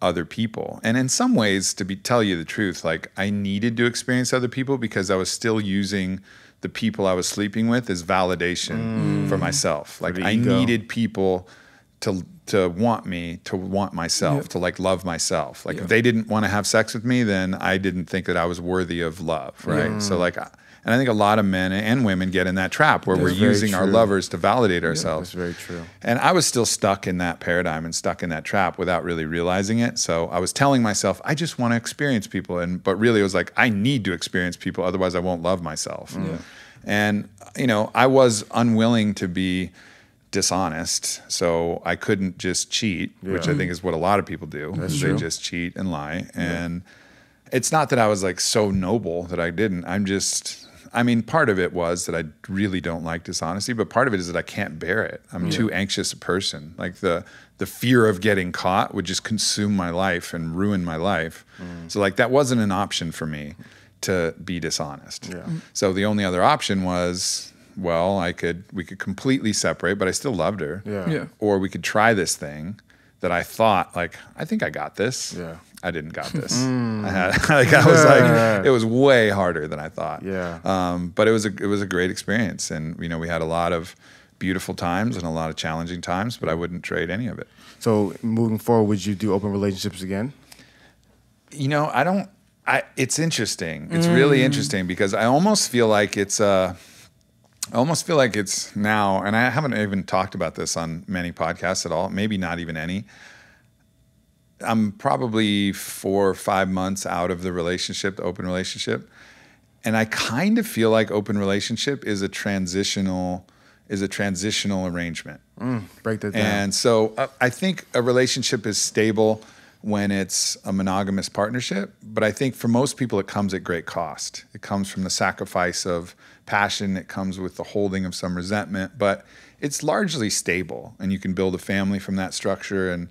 other people, and in some ways, to be tell you the truth, like I needed to experience other people because I was still using the people I was sleeping with as validation mm. for myself. Like for I ego. needed people to to want me, to want myself, yeah. to like love myself. Like yeah. if they didn't want to have sex with me, then I didn't think that I was worthy of love, right? Yeah. So like, I, and I think a lot of men and women get in that trap where that's we're using true. our lovers to validate ourselves. Yeah, that's very true. And I was still stuck in that paradigm and stuck in that trap without really realizing it. So I was telling myself, I just want to experience people. And, but really it was like, I need to experience people, otherwise I won't love myself. Mm. Yeah. And you know, I was unwilling to be dishonest, so I couldn't just cheat, yeah. which I think is what a lot of people do. That's they true. just cheat and lie. And yeah. it's not that I was like so noble that I didn't. I'm just, I mean, part of it was that I really don't like dishonesty, but part of it is that I can't bear it. I'm yeah. too anxious a person. Like the the fear of getting caught would just consume my life and ruin my life. Mm. So like that wasn't an option for me to be dishonest. Yeah. So the only other option was, well, I could, we could completely separate, but I still loved her. Yeah. Yeah. Or we could try this thing that I thought, like, I think I got this. Yeah. I didn't got this. Mm. I had, like, I was like, it was way harder than I thought. Yeah. Um, but it was a, it was a great experience, and you know, we had a lot of beautiful times and a lot of challenging times, but I wouldn't trade any of it. So moving forward, would you do open relationships again? You know, I don't. I. It's interesting. It's mm. really interesting, because I almost feel like it's a. Uh, I almost feel like it's now, and I haven't even talked about this on many podcasts at all, maybe not even any. I'm probably four or five months out of the relationship, the open relationship. And I kind of feel like open relationship is a transitional, is a transitional arrangement. Mm, break that down. And so uh, I think a relationship is stable when it's a monogamous partnership, but I think for most people it comes at great cost. It comes from the sacrifice of passion, it comes with the holding of some resentment, but it's largely stable and you can build a family from that structure. And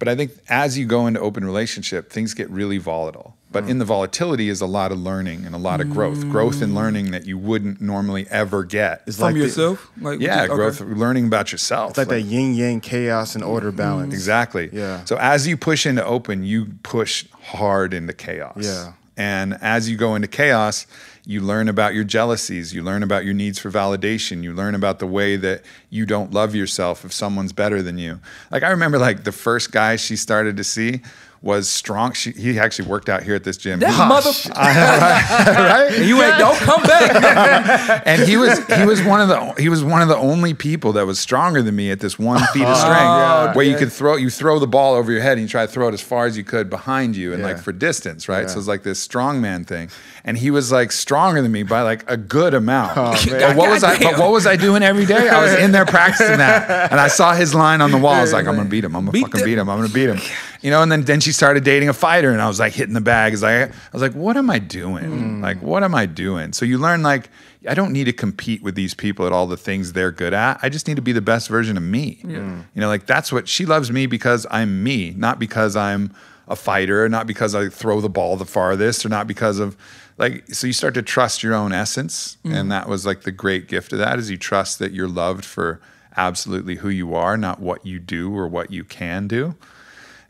but I think as you go into open relationship, things get really volatile. But mm. in the volatility is a lot of learning and a lot of growth. Mm. Growth and learning that you wouldn't normally ever get. It's From like yourself? The, like, yeah, okay. growth, learning about yourself. It's like, like that yin-yang, chaos and order balance. Mm. Exactly. Yeah. So as you push into open, you push hard into chaos. Yeah. And as you go into chaos, you learn about your jealousies, you learn about your needs for validation, you learn about the way that you don't love yourself if someone's better than you. Like I remember like the first guy she started to see was strong. She, he actually worked out here at this gym. That motherfucker. Right? Right? You ain't, don't come back. And he was he was one of the he was one of the only people that was stronger than me at this one feet of string, oh, where yeah. you could throw you throw the ball over your head and you try to throw it as far as you could behind you and yeah. like for distance, right? Yeah. So it's like this strongman thing. And he was like stronger than me by like a good amount. Oh, but what God was damn. I but what was I doing every day? I was in there practicing that. And I saw his line on the wall. I was like, I'm gonna beat him. I'm gonna beat fucking them. beat him. I'm gonna beat him. You know, and then, then she started dating a fighter and I was like hitting the bag. I was like, what am I doing? Mm. Like, what am I doing? So you learn like, I don't need to compete with these people at all the things they're good at. I just need to be the best version of me. Yeah. You know, like that's what, she loves me because I'm me, not because I'm a fighter, not because I throw the ball the farthest, or not because of like, so you start to trust your own essence. Mm. And that was like the great gift of that is you trust that you're loved for absolutely who you are, not what you do or what you can do.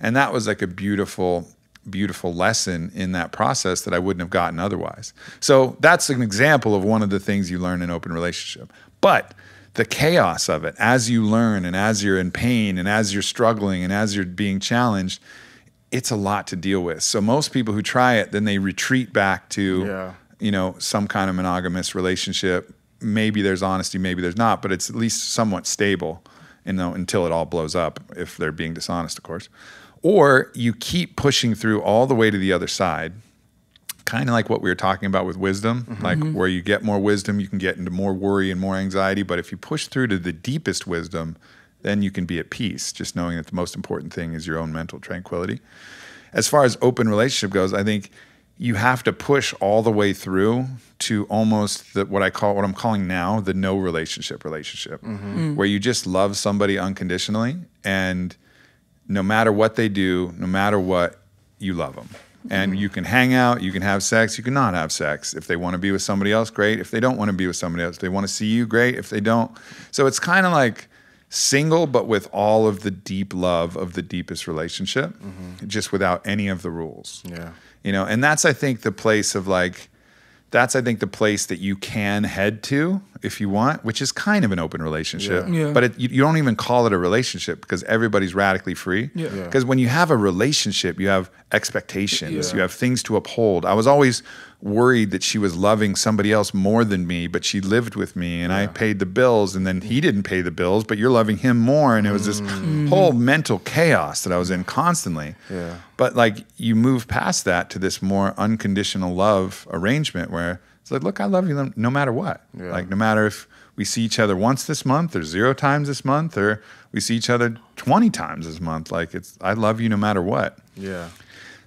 And that was like a beautiful, beautiful lesson in that process that I wouldn't have gotten otherwise. So that's an example of one of the things you learn in open relationship. But the chaos of it, as you learn and as you're in pain and as you're struggling and as you're being challenged, it's a lot to deal with. So most people who try it, then they retreat back to, yeah. you know, some kind of monogamous relationship. Maybe there's honesty, maybe there's not, but it's at least somewhat stable, you know, until it all blows up, if they're being dishonest, of course. Or you keep pushing through all the way to the other side, kind of like what we were talking about with wisdom, mm-hmm. like where you get more wisdom, you can get into more worry and more anxiety. But if you push through to the deepest wisdom, then you can be at peace, just knowing that the most important thing is your own mental tranquility. As far as open relationship goes, I think you have to push all the way through to almost the, what I call, what I'm calling now, the no relationship relationship, mm-hmm. mm. where you just love somebody unconditionally and no matter what they do, no matter what, you love them. And you can hang out, you can have sex, you can not have sex. If they want to be with somebody else, great. If they don't want to be with somebody else, if they want to see you, great. If they don't. So it's kind of like single, but with all of the deep love of the deepest relationship, mm-hmm. just without any of the rules. Yeah. You know, and that's, I think, the place of like, that's, I think, the place that you can head to if you want, which is kind of an open relationship. Yeah. Yeah. But it, you, you don't even call it a relationship because everybody's radically free. Because yeah. yeah. when you have a relationship, you have expectations. Yeah. You have things to uphold. I was always worried that she was loving somebody else more than me, but she lived with me and yeah. I paid the bills, and then he didn't pay the bills, but you're loving him more. And it was this mm-hmm. whole mental chaos that I was in constantly. Yeah. But like you move past that to this more unconditional love arrangement where it's like, look, I love you no matter what. Yeah. Like no matter if we see each other once this month or zero times this month, or we see each other twenty times this month, like it's, I love you no matter what. Yeah.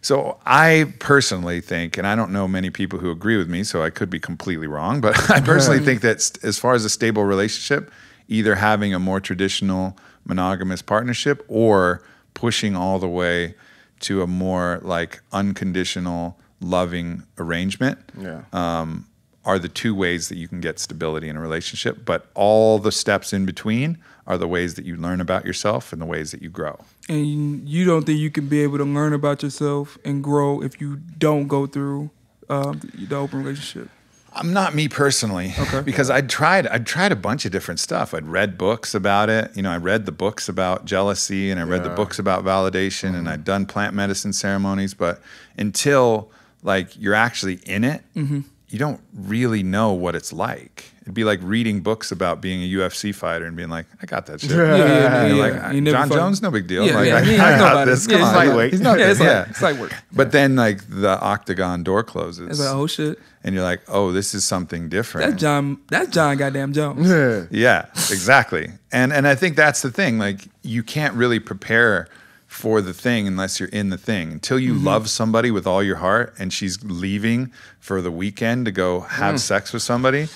So I personally think, and I don't know many people who agree with me, so I could be completely wrong, but I personally think that as far as a stable relationship, either having a more traditional monogamous partnership or pushing all the way to a more like unconditional loving arrangement yeah. um, are the two ways that you can get stability in a relationship. But all the steps in between are the ways that you learn about yourself and the ways that you grow. And you don't think you can be able to learn about yourself and grow if you don't go through uh, the open relationship? I'm not me personally, okay. because I tried. I tried a bunch of different stuff. I'd read books about it. You know, I read the books about jealousy, and I read yeah. the books about validation, mm-hmm. and I'd done plant medicine ceremonies. But until like you're actually in it, mm-hmm. you don't really know what it's like. It'd be like reading books about being a U F C fighter and being like, I got that shit. Yeah, yeah, yeah, yeah. Like, yeah. John Jones, no big deal. Yeah, like, yeah, I, yeah, I, I got this. Yeah, it's lightweight. It's not, yeah, it's, yeah. like, it's like work. But yeah. then like the octagon door closes. It's like, oh shit. And you're like, oh, this is something different. That's John, that's John goddamn Jones. Yeah, yeah, exactly. And and I think that's the thing. Like you can't really prepare for the thing unless you're in the thing. Until you mm-hmm. love somebody with all your heart and she's leaving for the weekend to go have mm. sex with somebody,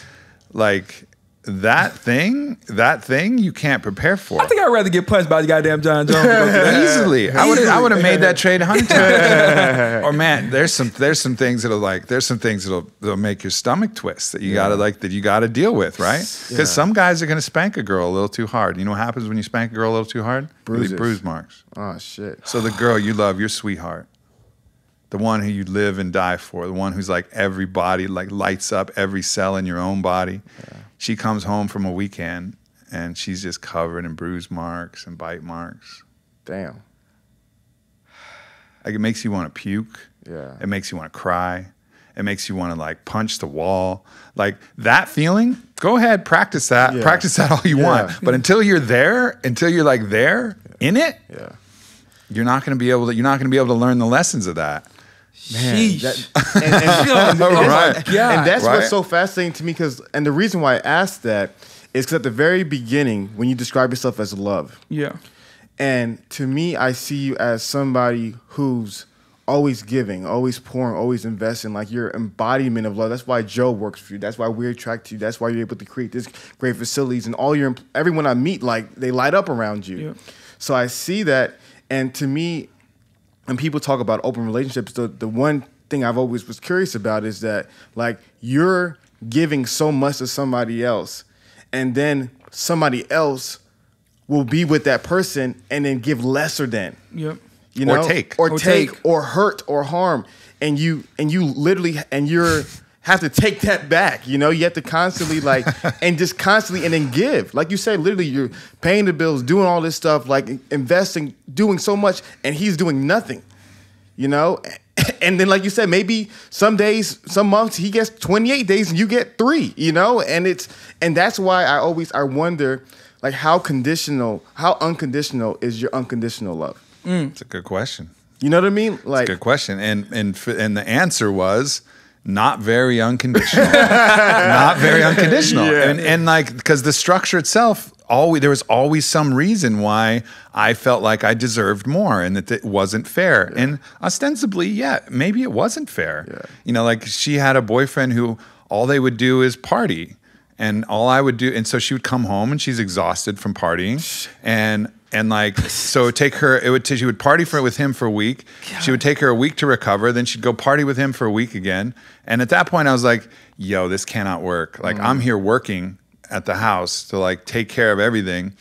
like that thing, that thing you can't prepare for. I think I'd rather get punched by the goddamn John Jones. Easily. Easily. I would I would have made that trade a hundred times. Or man, there's some there's some things that'll like there's some things that'll that'll make your stomach twist that you yeah. gotta like that you gotta deal with, right? Because yeah. some guys are gonna spank a girl a little too hard. You know what happens when you spank a girl a little too hard? Bruises. Really bruise marks. Oh shit. So the girl you love, your sweetheart, the one who you live and die for, the one who's like every body, like lights up every cell in your own body. Yeah. She comes home from a weekend and she's just covered in bruise marks and bite marks. Damn. Like it makes you want to puke. Yeah. It makes you want to cry. It makes you want to like punch the wall. Like that feeling, go ahead, practice that. Yeah. Practice that all you yeah. want. But until you're there, until you're like there yeah. in it, yeah. you're not going to be able to, you're not going to be able to learn the lessons of that. Man, that, and, and, and, and, right. and, yeah. and that's right. what's so fascinating to me, because and the reason why I asked that is because at the very beginning, when you describe yourself as love, yeah, and to me, I see you as somebody who's always giving, always pouring, always investing, like your embodiment of love. That's why Joe works for you. That's why we're attracted to you. That's why you're able to create this great facilities, and all your everyone I meet, like they light up around you. Yeah. So I see that, and to me. And people talk about open relationships. The, the one thing I've always was curious about is that, like, you're giving so much to somebody else, and then somebody else will be with that person and then give lesser than. Yep. You know, or take, or, or take, take, or hurt, or harm, and you and you literally and you're have to take that back. You know, you have to constantly like and just constantly and then give. Like you said, literally you're paying the bills, doing all this stuff, like investing, doing so much, and he's doing nothing. You know? And then like you said, maybe some days, some months he gets twenty-eight days and you get three, you know? And it's and that's why I always I wonder like how conditional, how unconditional is your unconditional love? Mm. It's a good question. You know what I mean? Like it's a good question. And and for, and the answer was not very unconditional. Not very unconditional. Yeah. And, and like, because the structure itself, always, there was always some reason why I felt like I deserved more and that it wasn't fair. Yeah. And ostensibly, yeah, maybe it wasn't fair. Yeah. You know, like she had a boyfriend who all they would do is party. And all I would do, and so she would come home and she's exhausted from partying. And And like, so it would take her, it would, she would party for, with him for a week. God. She would take her a week to recover. Then she'd go party with him for a week again. And at that point I was like, yo, this cannot work. Like mm. I'm here working at the house to like take care of everything.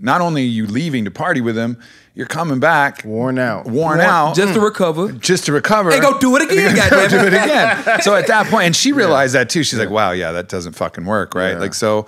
Not only are you leaving to party with him, you're coming back. Worn out. Worn, worn out. Just mm. to recover. Just to recover. And go do it again, goddamn. Go do it again. So at that point, and she realized yeah. that too. She's yeah. like, wow, yeah, that doesn't fucking work, right? Yeah. Like, so,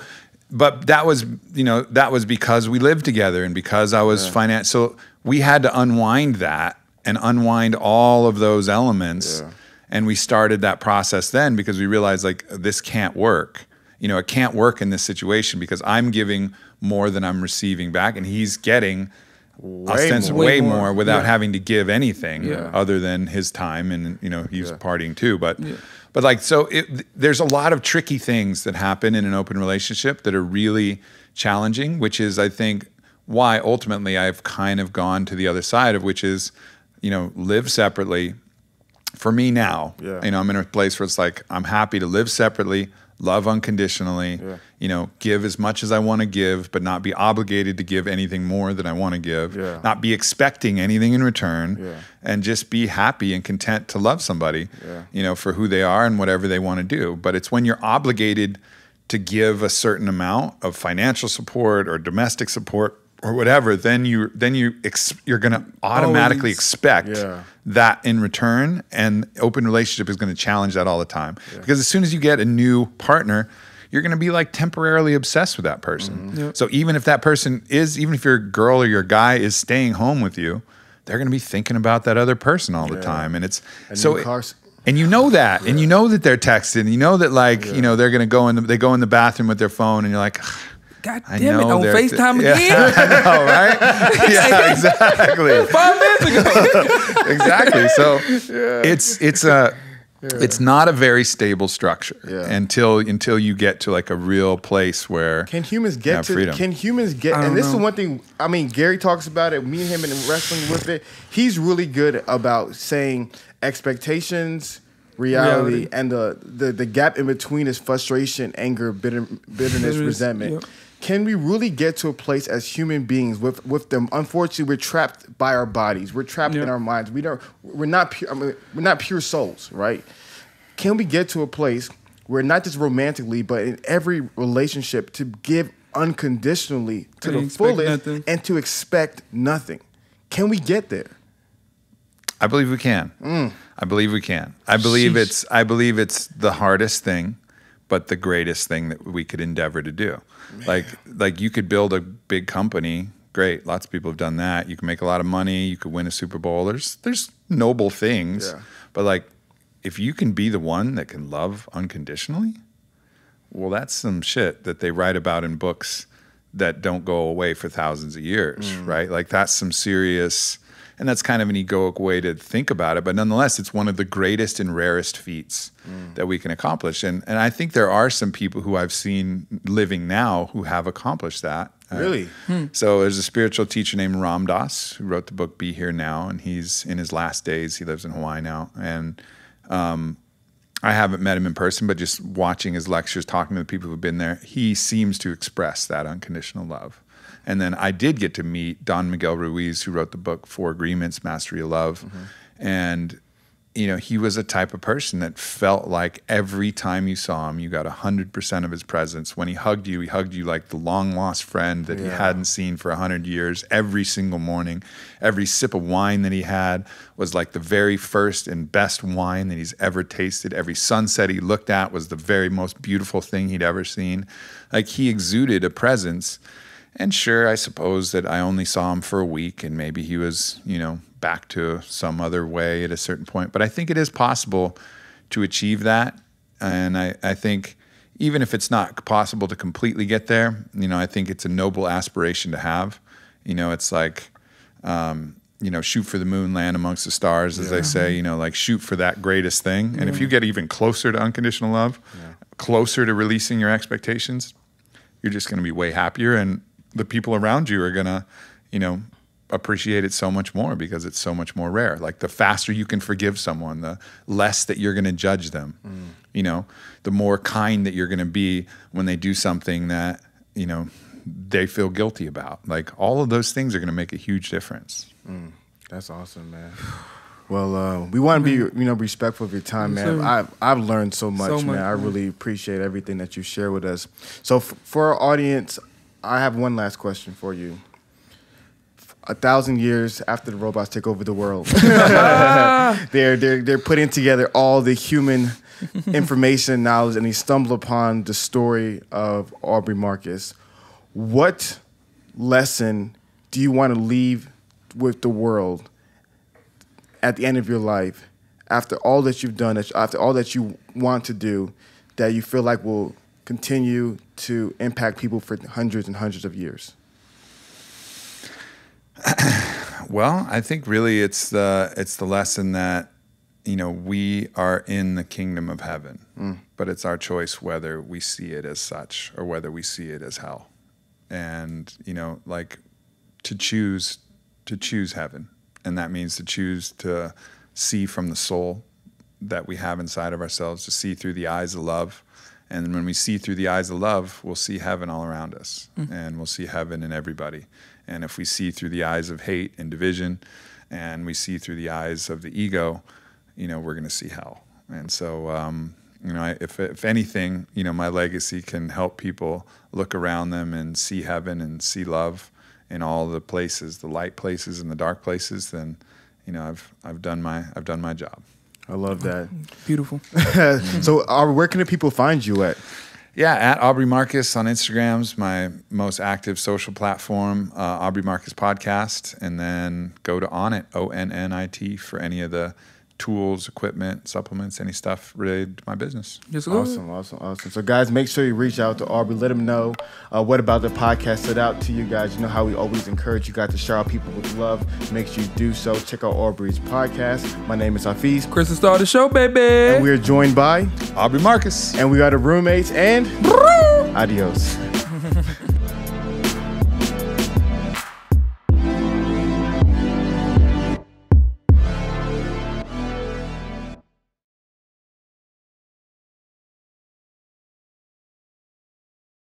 but that was, you know, that was because we lived together and because I was yeah. finance. So we had to unwind that and unwind all of those elements. Yeah. And we started that process then because we realized like, this can't work. You know, it can't work in this situation because I'm giving more than I'm receiving back and he's getting way, more, way more, more without yeah. having to give anything yeah. other than his time. And, you know, he was yeah. partying too. But, yeah. but like, so it, there's a lot of tricky things that happen in an open relationship that are really challenging, which is, I think, why ultimately I've kind of gone to the other side of which is, you know, live separately. For me now, yeah. you know, I'm in a place where it's like, I'm happy to live separately, love unconditionally, yeah. you know, give as much as I want to give, but not be obligated to give anything more than I want to give, yeah. not be expecting anything in return, yeah. and just be happy and content to love somebody, yeah. you know, for who they are and whatever they want to do. But it's when you're obligated to give a certain amount of financial support or domestic support or whatever, then you then you ex you're going to automatically Always. expect yeah. that in return, and open relationship is going to challenge that all the time yeah. because as soon as you get a new partner, you're going to be like temporarily obsessed with that person. Mm-hmm. yep. So even if that person is, even if your girl or your guy is staying home with you, they're going to be thinking about that other person all yeah. the time, and it's and so. It, and you know that, yeah. and you know that they're texting, and you know that like yeah. you know they're going to go in the, they go in the bathroom with their phone, and you're like. God damn it, on FaceTime again? Yeah, I know, right? Yeah, exactly. Five minutes ago. Exactly. So yeah. it's it's a yeah. it's not a very stable structure yeah. until until you get to like a real place where can humans get you know, to freedom. Can humans get and this know. is one thing, I mean, Gary talks about it, me and him and wrestling with it. He's really good about saying expectations. Reality, reality and the, the the gap in between is frustration, anger, bitter, bitterness, bitterness resentment. Yep. Can we really get to a place as human beings with with them? Unfortunately, we're trapped by our bodies. We're trapped yep. in our minds. We don't. We're not pure. I mean, we're not pure souls, right? Can we get to a place where not just romantically, but in every relationship, to give unconditionally to the fullest nothing. and to expect nothing? Can we get there? I believe we can. Mm. I believe we can. I believe Sheesh. it's. I believe it's the hardest thing, but the greatest thing that we could endeavor to do. Man. Like, like you could build a big company. Great, lots of people have done that. You can make a lot of money. You could win a Super Bowl. There's, there's noble things. Yeah. But like, if you can be the one that can love unconditionally, well, that's some shit that they write about in books that don't go away for thousands of years, mm. right? Like that's some serious. And that's kind of an egoic way to think about it. But nonetheless, it's one of the greatest and rarest feats mm. that we can accomplish. And, and I think there are some people who I've seen living now who have accomplished that. Really? Uh, hmm. So there's a spiritual teacher named Ram Dass who wrote the book Be Here Now. And he's in his last days. He lives in Hawaii now. And um, I haven't met him in person, but just watching his lectures, talking to the people who've been there, he seems to express that unconditional love. And then I did get to meet Don Miguel Ruiz, who wrote the book Four Agreements, Mastery of Love. Mm-hmm. And, you know, he was a type of person that felt like every time you saw him, you got one hundred percent of his presence. When he hugged you, he hugged you like the long-lost friend that yeah. he hadn't seen for a hundred years. Every single morning, every sip of wine that he had was like the very first and best wine that he's ever tasted. Every sunset he looked at was the very most beautiful thing he'd ever seen. Like, he exuded a presence. And sure, I suppose that I only saw him for a week and maybe he was, you know, back to some other way at a certain point. But I think it is possible to achieve that. And I, I think even if it's not possible to completely get there, you know, I think it's a noble aspiration to have. You know, it's like, um, you know, shoot for the moon, land amongst the stars, as yeah. they say, you know, like shoot for that greatest thing. Yeah. And if you get even closer to unconditional love, yeah. closer to releasing your expectations, you're just going to be way happier. And the people around you are gonna, you know, appreciate it so much more because it's so much more rare. Like the faster you can forgive someone, the less that you're gonna judge them. Mm. You know, the more kind that you're gonna be when they do something that, you know, they feel guilty about. Like, all of those things are going to make a huge difference. Mm, that's awesome, man. Well, uh, we want to be, you know, respectful of your time, man. I've, I've learned so much, so much man. I really appreciate everything that you share with us. So f for our audience, I have one last question for you. A thousand years after the robots take over the world, they're, they're, they're putting together all the human information and knowledge, and they stumble upon the story of Aubrey Marcus. What lesson do you want to leave with the world at the end of your life, after all that you've done, after all that you want to do, that you feel like will continue to impact people for hundreds and hundreds of years? Well, I think really it's the it's the lesson that, you know, we are in the kingdom of heaven, mm. but it's our choice whether we see it as such or whether we see it as hell. And, you know, like to choose to choose heaven, and that means to choose to see from the soul that we have inside of ourselves, to see through the eyes of love. And when we see through the eyes of love, we'll see heaven all around us, mm. and we'll see heaven in everybody. And if we see through the eyes of hate and division, and we see through the eyes of the ego, you know, we're going to see hell. And so, um, you know, I, if, if anything, you know, my legacy can help people look around them and see heaven and see love in all the places, the light places and the dark places, then, you know, I've, I've done my, I've done my job. I love that. Beautiful. So, Aubrey, where can the people find you at? Yeah, at Aubrey Marcus on Instagram's my most active social platform, uh, Aubrey Marcus Podcast, and then go to Onnit, O N N I T, for any of the tools, equipment, supplements, any stuff related to my business. Yes, awesome, awesome, awesome. So, guys, make sure you reach out to Aubrey. Let him know uh, what about the podcast stood out to you guys. You know how we always encourage you guys to shower people with love. Make sure you do so. Check out Aubrey's podcast. My name is Hafeez. Chris is star of the show, baby. And we are joined by Aubrey Marcus. And we are the Roommates. And adios.